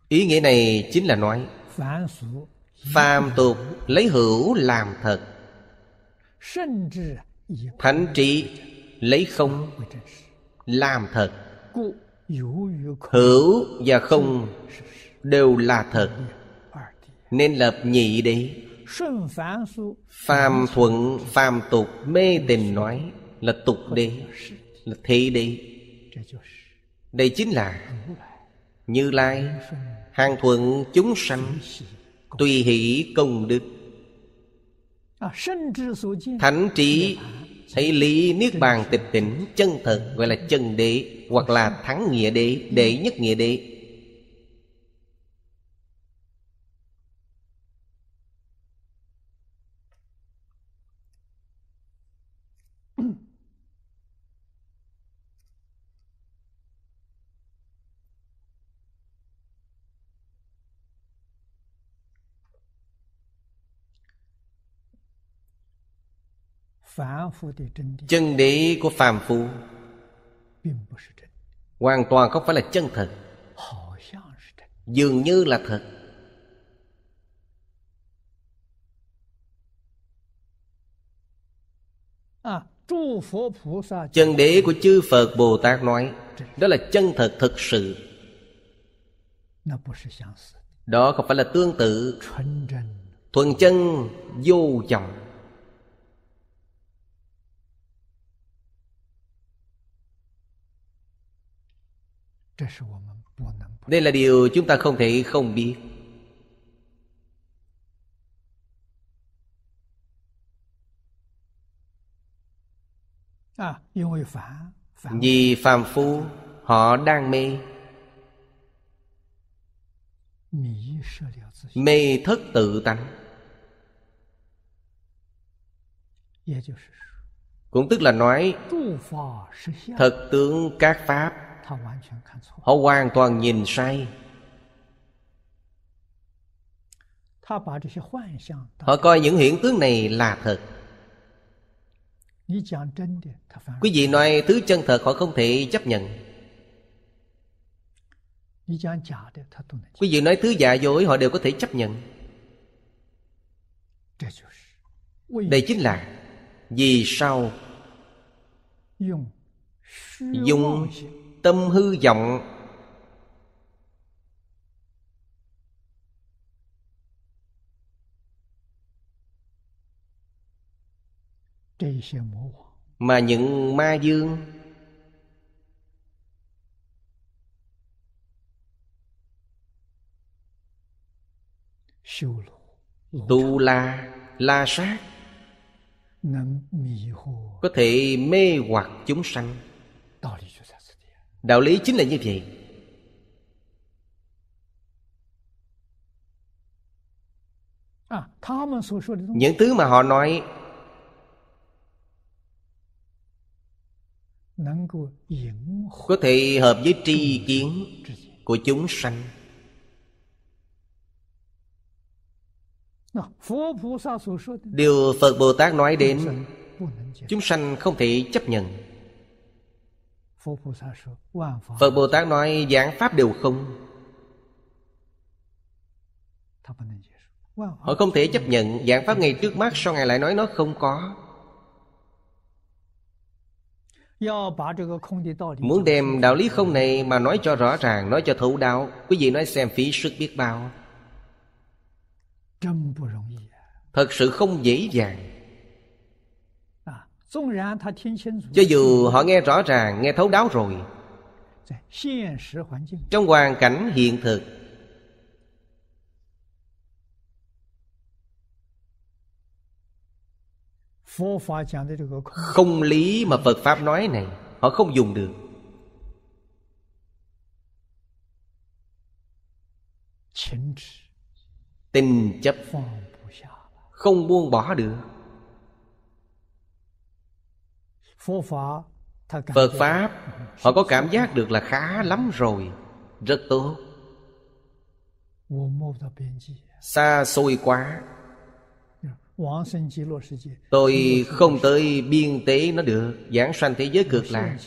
Ý nghĩa này chính là nói phàm tục lấy hữu làm thật, thánh trí lấy không làm thật. Hữu và không đều là thật, nên lập nhị đế. Phàm thuận phàm tục mê tình nói là tục đế, là thị đế. Đây chính là Như Lai hàng thuận chúng sanh, tùy hỷ công đức. Thánh trí thấy lý niết bàn tịch tỉnh chân thật, gọi là chân đế, hoặc là thắng nghĩa đế, đệ nhất nghĩa đế. Chân đế của phàm phu hoàn toàn không phải là chân thật, dường như là thật. Chân đế của chư Phật Bồ Tát nói, đó là chân thật thực sự, đó không phải là tương tự. Thuần chân vô vọng. Đây là điều chúng ta không thể không biết. Vì phàm phu họ đang mê, mê thất tự tánh. Cũng tức là nói thật tướng các pháp họ hoàn toàn nhìn sai. Họ coi những hiện tướng này là thật. Quý vị nói thứ chân thật họ không thể chấp nhận. Quý vị nói thứ giả dối họ đều có thể chấp nhận. Đây chính là vì sao dùng tâm hư vọng mà những ma dương tu la sát có thể mê hoặc chúng sanh. Đạo lý chính là như vậy. Những thứ mà họ nói có thể hợp với tri kiến của chúng sanh. Điều Phật Bồ Tát nói đến, chúng sanh không thể chấp nhận. Phật Bồ Tát nói giảng pháp đều không, họ không thể chấp nhận. Giảng pháp ngay trước mắt, sau ngày lại nói nó không có. Muốn đem đạo lý không này mà nói cho rõ ràng, nói cho thấu đạo, quý vị nói xem phí sức biết bao. Thật sự không dễ dàng. Cho dù họ nghe rõ ràng, nghe thấu đáo rồi, trong hoàn cảnh hiện thực không lý mà Phật Pháp nói này họ không dùng được. Tình chấp không buông bỏ được. Phật Pháp họ có cảm giác được là khá lắm rồi, rất tốt. Xa xôi quá, tôi không tới biên tế nó được. Giảng sanh thế giới cực lạc.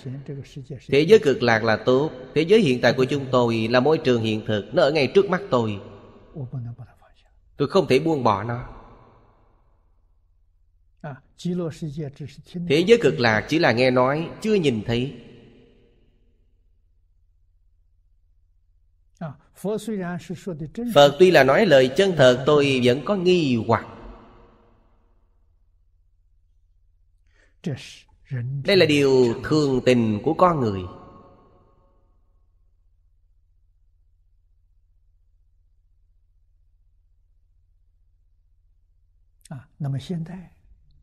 Thế giới cực lạc là tốt. Thế giới hiện tại của chúng tôi là môi trường hiện thực, nó ở ngay trước mắt tôi, tôi không thể buông bỏ nó. Thế giới cực lạc chỉ là nghe nói, chưa nhìn thấy. Phật tuy là nói lời chân thật, tôi vẫn có nghi hoặc. Đây là điều thường tình của con người.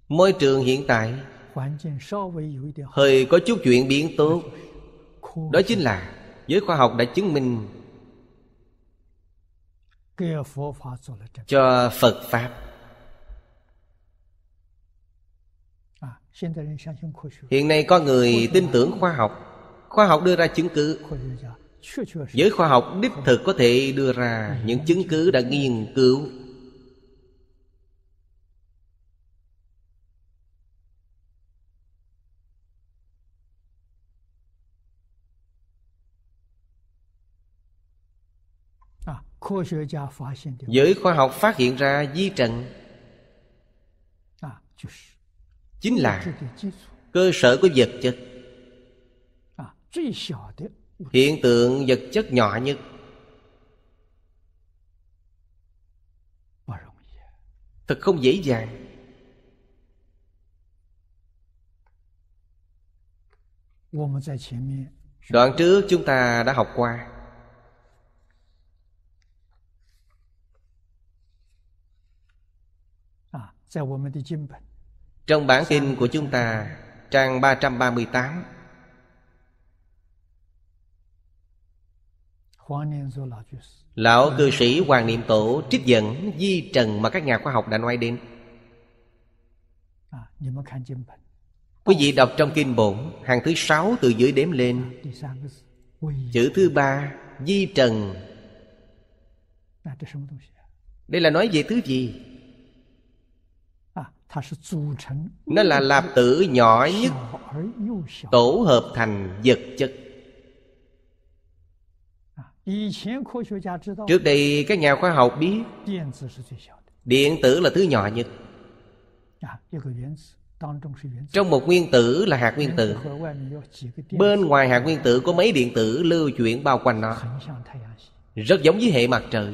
Môi trường hiện tại hơi có chút chuyện biến tốt, đó chính là giới khoa học đã chứng minh cho Phật Pháp. Hiện nay con người tin tưởng khoa học. Khoa học đưa ra chứng cứ, giới khoa học đích thực có thể đưa ra những chứng cứ đã nghiên cứu. Giới khoa học phát hiện ra di trần chính là cơ sở của vật chất. Hiện tượng vật chất nhỏ nhất thật không dễ dàng. Đoạn trước chúng ta đã học qua trong bản kinh của chúng ta, trang 338, lão cư sĩ Hoàng Niệm Tổ trích dẫn di trần mà các nhà khoa học đã nói đến. Quý vị đọc trong kinh bổn, hàng thứ 6 từ dưới đếm lên, chữ thứ 3 di trần. Đây là nói về thứ gì? Nó là lạp tử nhỏ nhất tổ hợp thành vật chất. Trước đây các nhà khoa học biết điện tử là thứ nhỏ nhất. Trong một nguyên tử là hạt nguyên tử, bên ngoài hạt nguyên tử có mấy điện tử lưu chuyển bao quanh nó, rất giống với hệ mặt trời.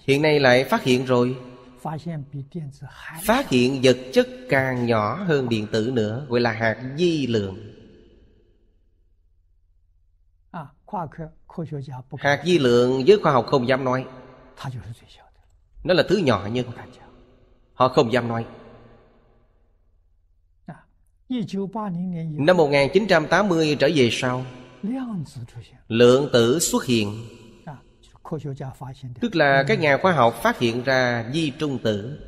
Hiện nay lại phát hiện rồi, phát hiện vật chất càng nhỏ hơn điện tử nữa, gọi là hạt vi lượng. Hạt vi lượng với khoa học không dám nói, nó là thứ nhỏ nhất, họ không dám nói. Năm 1980 trở về sau, lượng tử xuất hiện, tức là các nhà khoa học phát hiện ra di trung tử.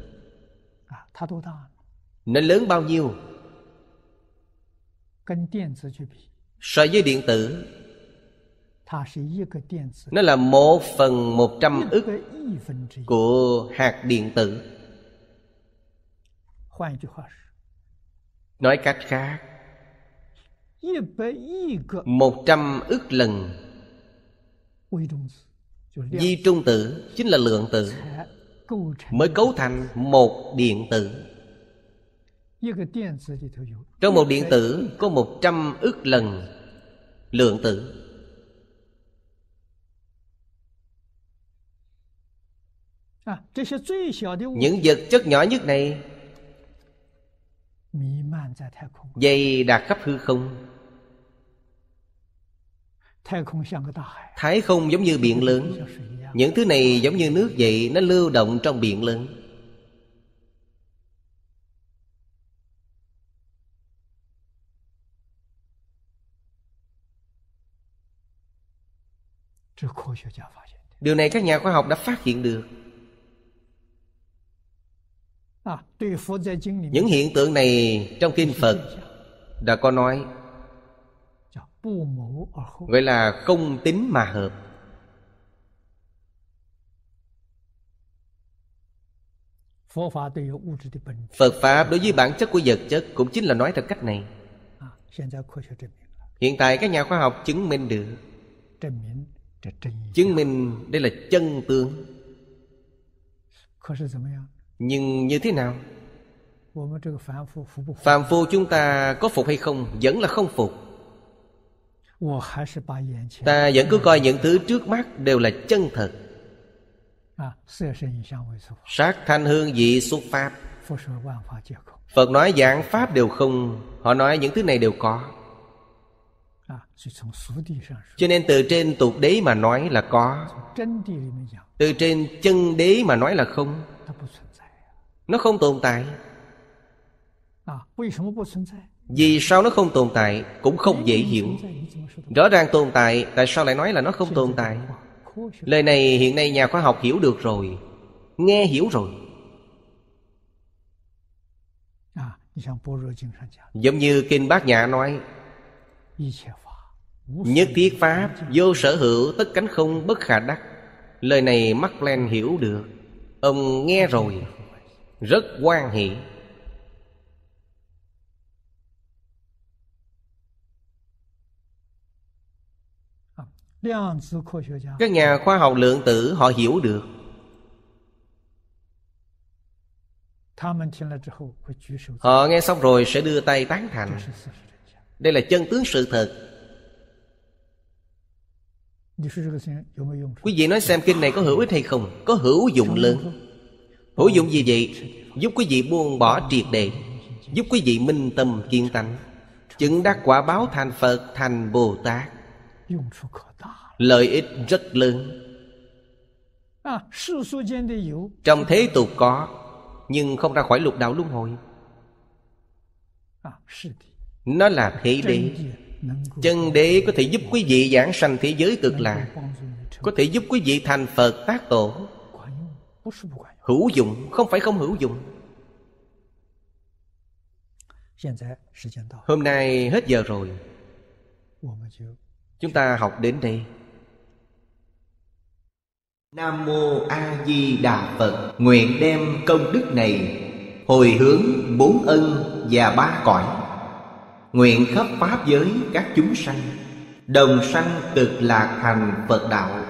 Nên lớn bao nhiêu? So với điện tử, nó là 1/100 ức của hạt điện tử. Nói cách khác, 100 ức lần di trung tử chính là lượng tử mới cấu thành một điện tử. Trong một điện tử có 100 ức lần lượng tử. Những vật chất nhỏ nhất này dày đặc khắp hư không. Thái không giống như biển lớn, những thứ này giống như nước vậy, nó lưu động trong biển lớn. Điều này các nhà khoa học đã phát hiện được. Những hiện tượng này trong kinh Phật đã có nói, gọi là không tính mà hợp. Phật pháp đối với bản chất của vật chất cũng chính là nói theo cách này. Hiện tại các nhà khoa học chứng minh được, chứng minh đây là chân tướng. Nhưng như thế nào? Phàm phu chúng ta có phục hay không? Vẫn là không phục. Ta vẫn cứ coi những thứ trước mắt đều là chân thật. Sắc thanh hương vị xuất pháp, Phật nói dạng pháp đều không, họ nói những thứ này đều có. Cho nên từ trên tục đế mà nói là có, từ trên chân đế mà nói là không. Nó không tồn tại. Vì sao nó không tồn tại? Cũng không dễ hiểu. Rõ ràng tồn tại, tại sao lại nói là nó không tồn tại? Lời này hiện nay nhà khoa học hiểu được rồi, nghe hiểu rồi. Giống như kinh Bát Nhã nói, nhất thiết pháp vô sở hữu, tất cánh không bất khả đắc. Lời này Mắc Len hiểu được, ông nghe rồi rất hoan hỷ. Các nhà khoa học lượng tử họ hiểu được, Họ nghe xong rồi sẽ đưa tay tán thành. Đây là chân tướng sự thật. Quý vị nói xem kinh này có hữu ích hay không? Có hữu dụng lớn. Hữu dụng gì vậy? Giúp quý vị buông bỏ triệt để, giúp quý vị minh tâm kiên tánh, chứng đắc quả báo thành Phật, thành Bồ Tát. Lợi ích rất lớn. Trong thế tục có, nhưng không ra khỏi lục đạo luân hồi. Nó là thế đế. Chân đế có thể giúp quý vị giảng sanh thế giới cực lạc, có thể giúp quý vị thành Phật tác tổ. Hữu dụng, không phải không hữu dụng. Hôm nay hết giờ rồi, chúng ta học đến đây. Nam Mô A Di Đà Phật. Nguyện đem công đức này hồi hướng bốn ân và ba cõi, nguyện khắp pháp giới các chúng sanh đồng sanh cực lạc thành Phật đạo,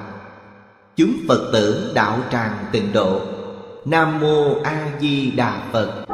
chúng Phật tử đạo tràng Tịnh Độ. Nam Mô A Di Đà Phật.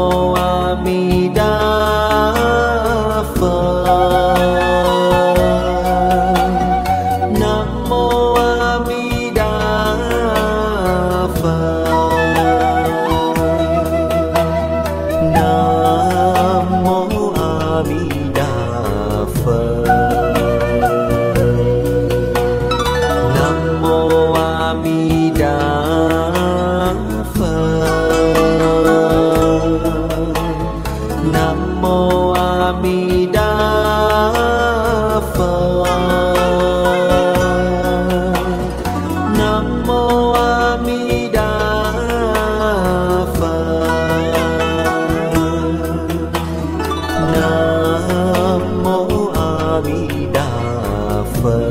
Mô A Di Đà Phật. Nam Mô A Di Đà Phật. Nam Mô A Di Đà Phật. Nam Mô A Di Đà Phật.